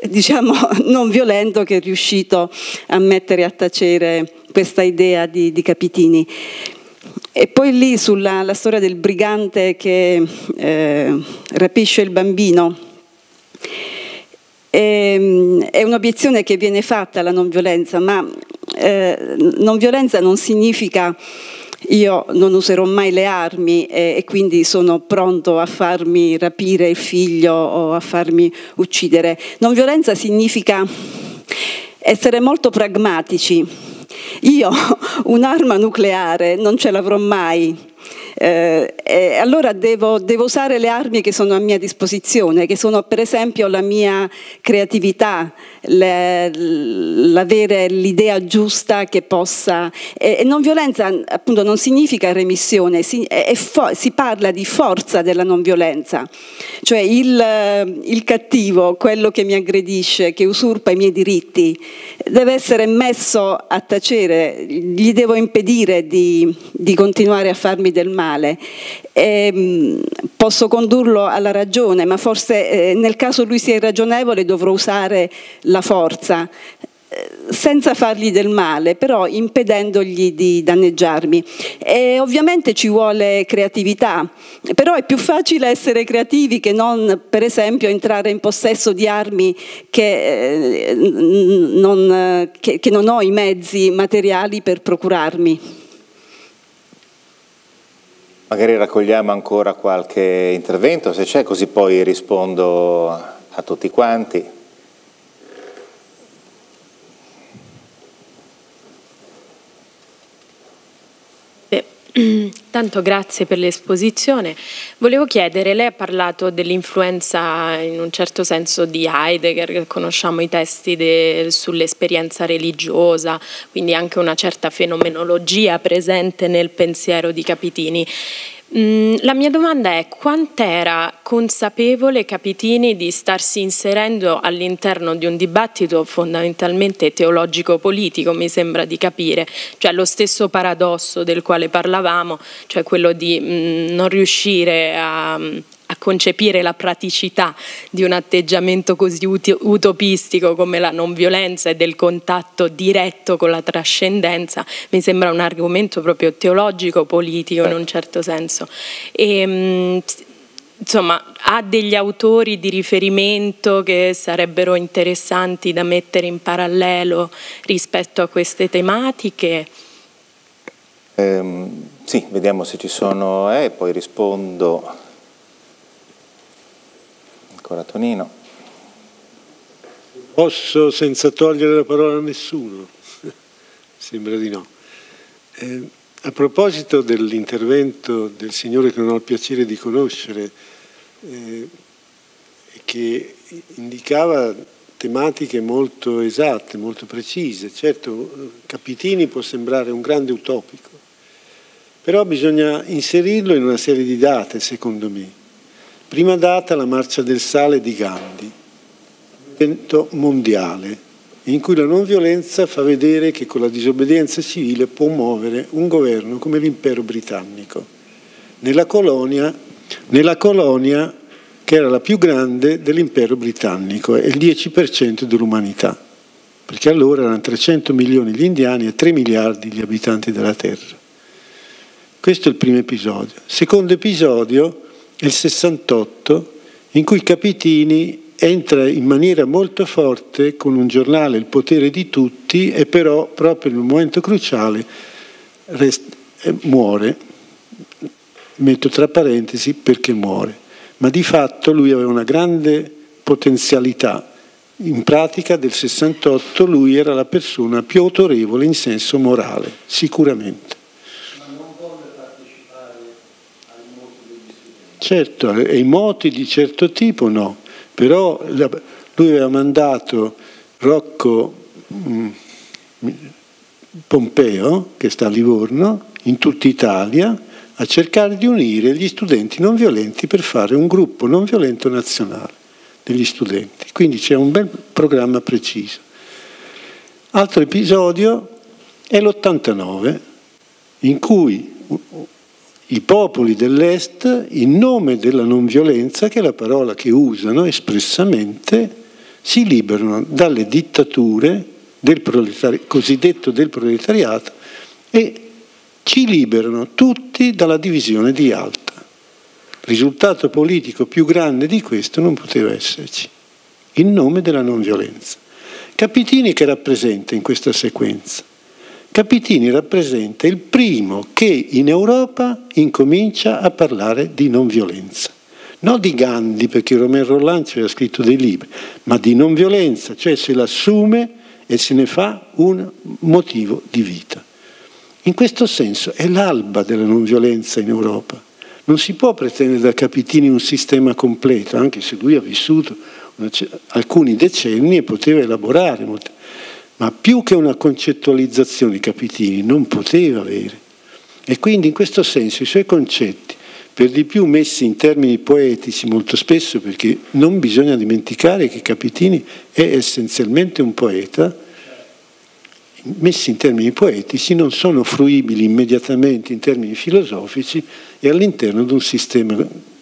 diciamo, non violento che è riuscito a mettere a tacere questa idea di, di Capitini. E poi lì sulla la storia del brigante che eh, rapisce il bambino, e, è un'obiezione che viene fatta alla non violenza, ma eh, non violenza non significa io non userò mai le armi e, e quindi sono pronto a farmi rapire il figlio o a farmi uccidere. Non violenza significa essere molto pragmatici. Io un'arma nucleare non ce l'avrò mai. Eh, e allora devo, devo usare le armi che sono a mia disposizione, che sono per esempio la mia creatività, l'avere l'idea giusta che possa, e, e non violenza appunto non significa remissione, si, è, è si parla di forza della non violenza, cioè il, il cattivo, quello che mi aggredisce, che usurpa i miei diritti, deve essere messo a tacere, gli devo impedire di, di continuare a farmi del male. E posso condurlo alla ragione, ma forse eh, nel caso lui sia irragionevole dovrò usare la forza eh, senza fargli del male, però impedendogli di danneggiarmi. E ovviamente ci vuole creatività, però è più facile essere creativi che non, per esempio, entrare in possesso di armi che, eh, non, eh, che, che non ho i mezzi materiali per procurarmi. Magari raccogliamo ancora qualche intervento, se c'è, così poi rispondo a tutti quanti. Beh, tanto grazie per l'esposizione. Volevo chiedere, lei ha parlato dell'influenza in un certo senso di Heidegger, conosciamo i testi sull'esperienza religiosa, quindi anche una certa fenomenologia presente nel pensiero di Capitini. Mm, la mia domanda è: quant'era consapevole Capitini di starsi inserendo all'interno di un dibattito fondamentalmente teologico-politico, mi sembra di capire, cioè lo stesso paradosso del quale parlavamo, cioè quello di mm, non riuscire a, a concepire la praticità di un atteggiamento così ut- utopistico come la non violenza e del contatto diretto con la trascendenza, mi sembra un argomento proprio teologico-politico in un certo senso. E, mh, insomma, ha degli autori di riferimento che sarebbero interessanti da mettere in parallelo rispetto a queste tematiche? Ehm, sì, vediamo se ci sono, eh, poi rispondo. Tonino. Posso senza togliere la parola a nessuno? Sembra di no. Eh, a proposito dell'intervento del signore che non ho il piacere di conoscere, eh, che indicava tematiche molto esatte, molto precise, certo Capitini può sembrare un grande utopico, Però bisogna inserirlo in una serie di date, secondo me. Prima data, la marcia del sale di Gandhi, un evento mondiale, in cui la non violenza fa vedere che con la disobbedienza civile può muovere un governo come l'impero britannico. Nella colonia, nella colonia che era la più grande dell'impero britannico e il dieci per cento dell'umanità, perché allora erano trecento milioni gli indiani e tre miliardi gli abitanti della Terra. Questo è il primo episodio. Secondo episodio è il sessantotto, in cui Capitini entra in maniera molto forte con un giornale, Il potere di tutti, e però proprio nel momento cruciale muore, metto tra parentesi perché muore, ma di fatto lui aveva una grande potenzialità, in pratica del sessantotto lui era la persona più autorevole in senso morale, sicuramente. Certo, e i moti di certo tipo no, però lui aveva mandato Rocco Pompeo, che sta a Livorno, in tutta Italia, a cercare di unire gli studenti non violenti per fare un gruppo non violento nazionale degli studenti. Quindi c'è un bel programma preciso. Altro episodio è l'ottantanove, in cui i popoli dell'Est, in nome della non violenza, che è la parola che usano espressamente, si liberano dalle dittature del proletari- cosiddetto del proletariato e ci liberano tutti dalla divisione di Yalta. Risultato politico più grande di questo non poteva esserci, in nome della non violenza. Capitini che rappresenta in questa sequenza? Capitini rappresenta il primo che in Europa incomincia a parlare di non violenza. Non di Gandhi, perché Romain Rolland ci aveva scritto dei libri, ma di non violenza, cioè se l'assume e se ne fa un motivo di vita. In questo senso è l'alba della non violenza in Europa. Non si può pretendere da Capitini un sistema completo, anche se lui ha vissuto alcuni decenni e poteva elaborare molte. Ma più che una concettualizzazione Capitini non poteva avere. E quindi in questo senso i suoi concetti, per di più messi in termini poetici molto spesso, perché non bisogna dimenticare che Capitini è essenzialmente un poeta, messi in termini poetici non sono fruibili immediatamente in termini filosofici e all'interno di un sistema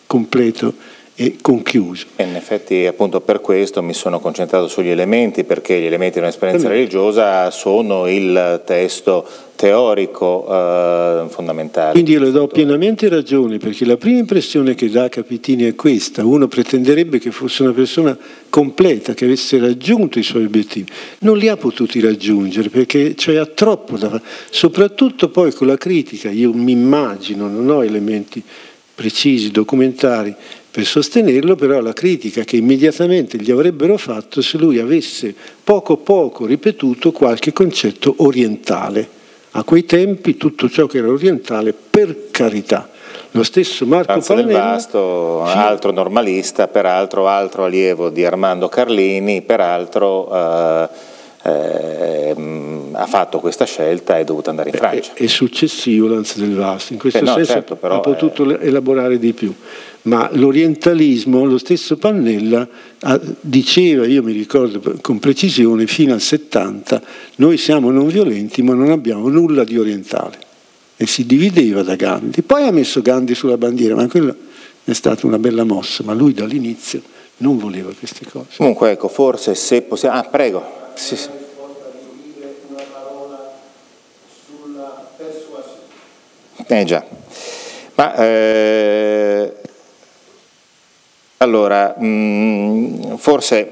completo e conchiuso. In effetti appunto per questo mi sono concentrato sugli elementi, perché gli elementi di un'esperienza religiosa sono il testo teorico eh, fondamentale. Quindi io le do pienamente ragione, perché la prima impressione che dà Capitini è questa: uno pretenderebbe che fosse una persona completa, che avesse raggiunto i suoi obiettivi. Non li ha potuti raggiungere, perché cioè, ha troppo da fare, soprattutto poi con la critica. Io mi immagino, non ho elementi precisi, documentari per sostenerlo, però la critica che immediatamente gli avrebbero fatto se lui avesse poco poco ripetuto qualche concetto orientale. A quei tempi tutto ciò che era orientale, per carità. Lo stesso Marco Palermo, Basto, sì. Altro normalista, peraltro altro allievo di Armando Carlini, peraltro eh, eh, ha fatto questa scelta e è dovuto andare in Francia. È, è successivo l'Anza del Vasto, in questo eh no, senso certo, però ha potuto è... elaborare di più. Ma l'orientalismo, lo stesso Pannella diceva, io mi ricordo con precisione, fino al settanta, noi siamo non violenti ma non abbiamo nulla di orientale. E si divideva da Gandhi. Poi ha messo Gandhi sulla bandiera, ma quella è stata una bella mossa, ma lui dall'inizio non voleva queste cose. Comunque ecco, forse se possiamo... Ah, prego. Sì, sì. Una parola sulla persuasione. Eh già. Ma... Eh... Allora, mh, forse,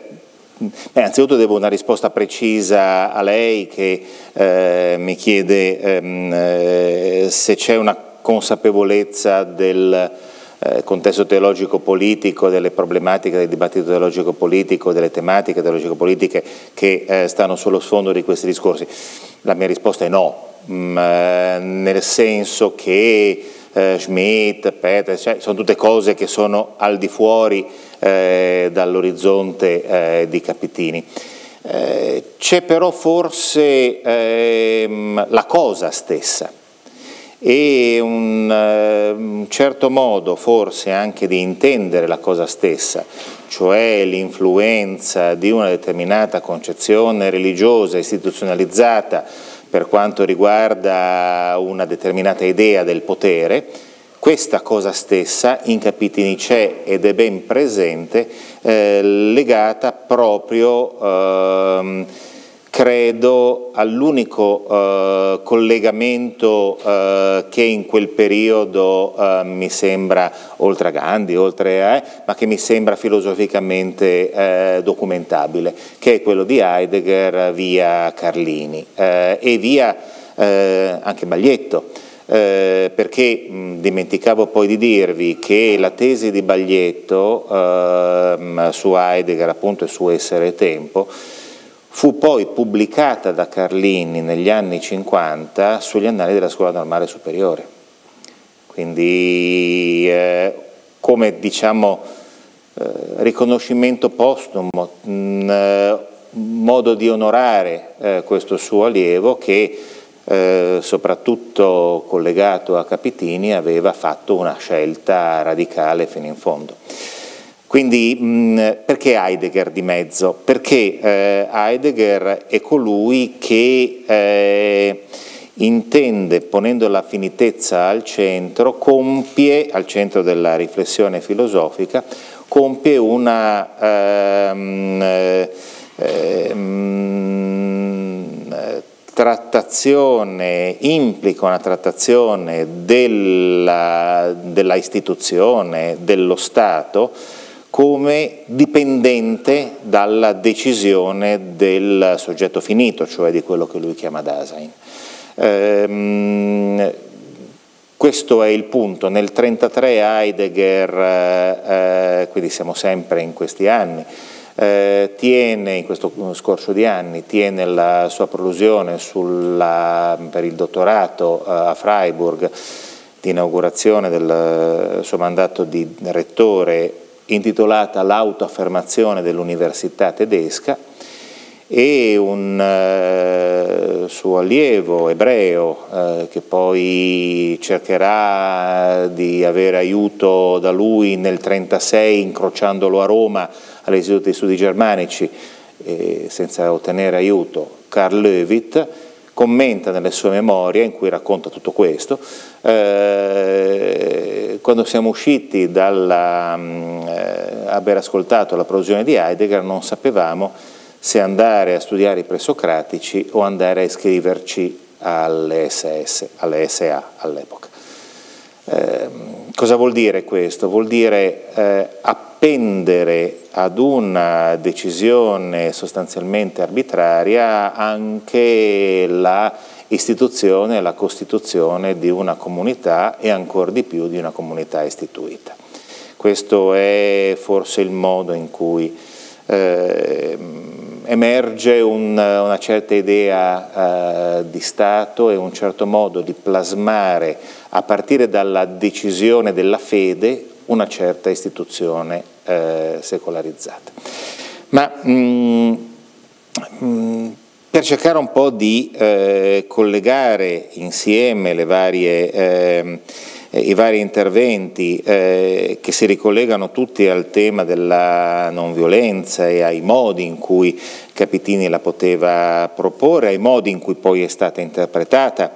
beh, anzitutto devo una risposta precisa a lei che eh, mi chiede ehm, eh, se c'è una consapevolezza del eh, contesto teologico-politico, delle problematiche del dibattito teologico-politico, delle tematiche teologico-politiche che eh, stanno sullo sfondo di questi discorsi. La mia risposta è no, mh, eh, nel senso che Schmidt, Peter, cioè, sono tutte cose che sono al di fuori eh, dall'orizzonte eh, di Capitini. Eh, c'è però forse ehm, la cosa stessa, e un, eh, un certo modo forse anche di intendere la cosa stessa, cioè l'influenza di una determinata concezione religiosa istituzionalizzata per quanto riguarda una determinata idea del potere. Questa cosa stessa in Capitini c'è ed è ben presente, eh, legata proprio, eh, credo, all'unico eh, collegamento eh, che in quel periodo eh, mi sembra, oltre a Gandhi, oltre a, eh, ma che mi sembra filosoficamente eh, documentabile, che è quello di Heidegger via Carlini eh, e via eh, anche Baglietto, eh, perché mh, dimenticavo poi di dirvi che la tesi di Baglietto eh, su Heidegger, appunto, e su Essere e Tempo, fu poi pubblicata da Carlini negli anni cinquanta sugli annali della Scuola Normale Superiore. Quindi eh, come, diciamo, eh, riconoscimento postumo, mh, modo di onorare eh, questo suo allievo che, eh, soprattutto collegato a Capitini, aveva fatto una scelta radicale fino in fondo. Quindi mh, perché Heidegger di mezzo? Perché eh, Heidegger è colui che eh, intende, ponendo la finitezza al centro, compie, al centro della riflessione filosofica, compie una eh, eh, mh, trattazione, implica una trattazione della, della istituzione, dello Stato, come dipendente dalla decisione del soggetto finito, cioè di quello che lui chiama Dasein. Ehm, questo è il punto. Nel millenovecentotrentatré Heidegger, eh, quindi siamo sempre in questi anni, eh, tiene, in questo scorcio di anni, tiene la sua prolusione sulla, per il dottorato eh, a Freiburg, di inaugurazione del suo mandato di rettore, intitolata L'autoaffermazione dell'università tedesca, e un eh, suo allievo ebreo eh, che poi cercherà di avere aiuto da lui nel millenovecentotrentasei, incrociandolo a Roma all'Istituto degli Studi Germanici, eh, senza ottenere aiuto, Karl Löwit, commenta nelle sue memorie, in cui racconta tutto questo, eh, quando siamo usciti dalla eh, aver ascoltato la prolusione di Heidegger non sapevamo se andare a studiare i presocratici o andare a iscriverci alle S S, alle S A all'epoca. Eh, cosa vuol dire questo? Vuol dire eh, appendere ad una decisione sostanzialmente arbitraria anche la istituzione, la costituzione di una comunità e ancor di più di una comunità istituita. Questo è forse il modo in cui eh, emerge un, una certa idea eh, di Stato e un certo modo di plasmare, a partire dalla decisione della fede, una certa istituzione eh, secolarizzata. Ma mh, mh, per cercare un po' di eh, collegare insieme le varie, eh, i vari interventi eh, che si ricollegano tutti al tema della non violenza e ai modi in cui Capitini la poteva proporre, ai modi in cui poi è stata interpretata,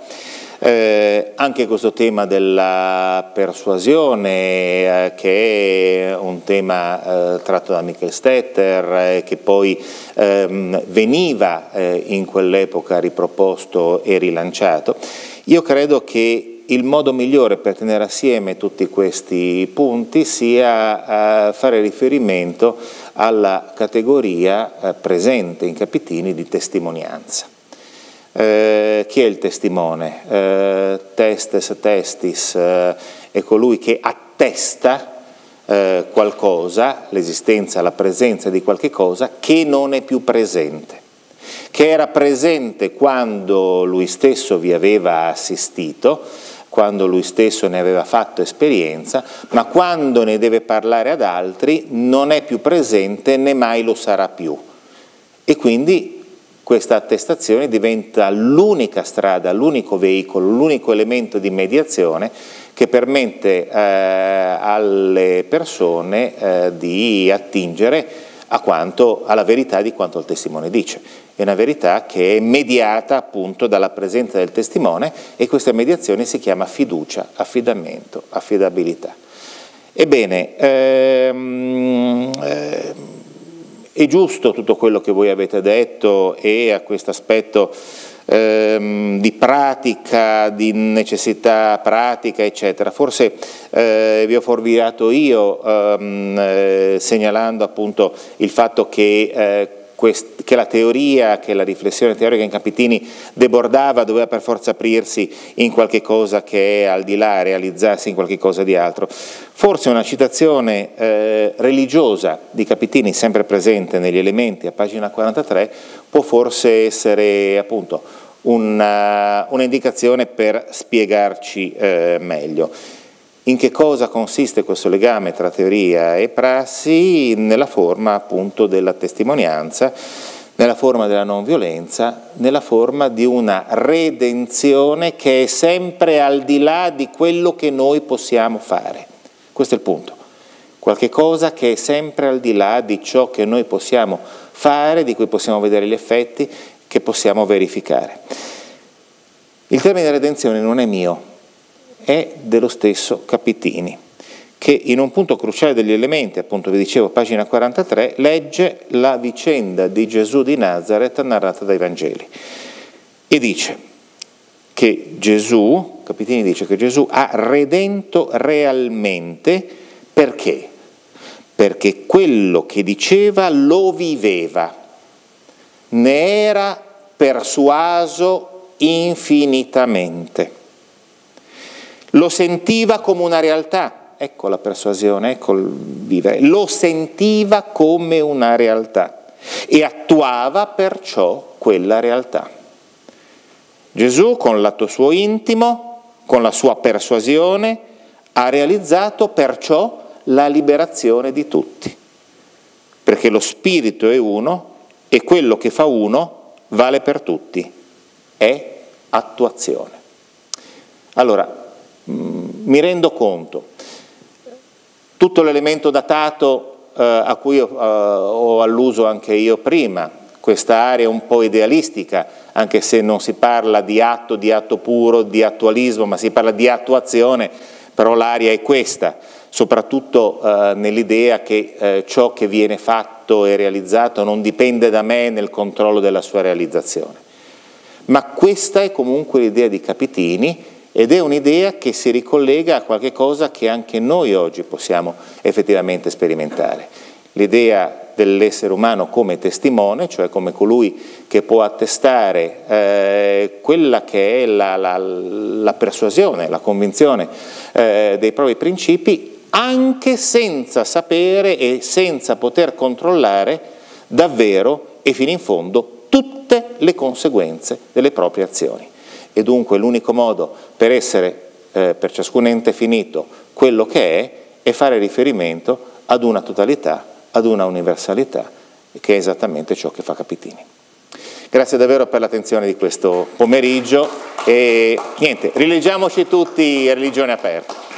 Eh, anche questo tema della persuasione eh, che è un tema eh, tratto da Michael Stetter eh, che poi ehm, veniva eh, in quell'epoca riproposto e rilanciato. Io credo che il modo migliore per tenere assieme tutti questi punti sia eh, fare riferimento alla categoria eh, presente in Capitini di testimonianza. Eh, chi è il testimone? Eh, testes testis eh, è colui che attesta eh, qualcosa, l'esistenza, la presenza di qualche cosa che non è più presente, che era presente quando lui stesso vi aveva assistito, quando lui stesso ne aveva fatto esperienza, ma quando ne deve parlare ad altri non è più presente né mai lo sarà più. E quindi Questa attestazione diventa l'unica strada, l'unico veicolo, l'unico elemento di mediazione che permette eh, alle persone eh, di attingere a quanto, alla verità di quanto il testimone dice. È una verità che è mediata appunto dalla presenza del testimone, e questa mediazione si chiama fiducia, affidamento, affidabilità. Ebbene, ehm, ehm, è giusto tutto quello che voi avete detto, e a questo aspetto ehm, di pratica, di necessità pratica, eccetera. Forse eh, vi ho forviato io ehm, eh, segnalando appunto il fatto che, eh, che la teoria, che la riflessione teorica in Capitini debordava, doveva per forza aprirsi in qualche cosa che è al di là, realizzarsi in qualche cosa di altro. Forse una citazione eh, religiosa di Capitini, sempre presente negli Elementi, a pagina quarantatré, può forse essere appunto un'indicazione per spiegarci eh, meglio. In che cosa consiste questo legame tra teoria e prassi? Nella forma appunto della testimonianza, nella forma della non violenza, nella forma di una redenzione che è sempre al di là di quello che noi possiamo fare. Questo è il punto. Qualche cosa che è sempre al di là di ciò che noi possiamo fare, di cui possiamo vedere gli effetti, che possiamo verificare. Il termine redenzione non è mio, è dello stesso Capitini, che in un punto cruciale degli Elementi, appunto vi dicevo, pagina quarantatré, legge la vicenda di Gesù di Nazaret narrata dai Vangeli, e dice che Gesù, Capitini dice che Gesù ha redento realmente perché? Perché quello che diceva lo viveva, ne era persuaso infinitamente. Lo sentiva come una realtà, ecco la persuasione, ecco il vivere, lo sentiva come una realtà e attuava perciò quella realtà. Gesù, con l'atto suo intimo, con la sua persuasione, ha realizzato perciò la liberazione di tutti, perché lo spirito è uno e quello che fa uno vale per tutti, è attuazione. Allora, mi rendo conto, tutto l'elemento datato eh, a cui io, eh, ho alluso anche io prima, questa area un po' idealistica, anche se non si parla di atto, di atto puro, di attualismo, ma si parla di attuazione, però l'area è questa, soprattutto eh, nell'idea che eh, ciò che viene fatto e realizzato non dipende da me nel controllo della sua realizzazione. Ma questa è comunque l'idea di Capitini, ed è un'idea che si ricollega a qualche cosa che anche noi oggi possiamo effettivamente sperimentare. L'idea dell'essere umano come testimone, cioè come colui che può attestare eh, quella che è la, la, la persuasione, la convinzione eh, dei propri principi, anche senza sapere e senza poter controllare davvero e fino in fondo tutte le conseguenze delle proprie azioni. E dunque l'unico modo per essere eh, per ciascun ente finito quello che è, è fare riferimento ad una totalità, ad una universalità, che è esattamente ciò che fa Capitini. Grazie davvero per l'attenzione di questo pomeriggio e niente, rileggiamoci tutti a Religione Aperta.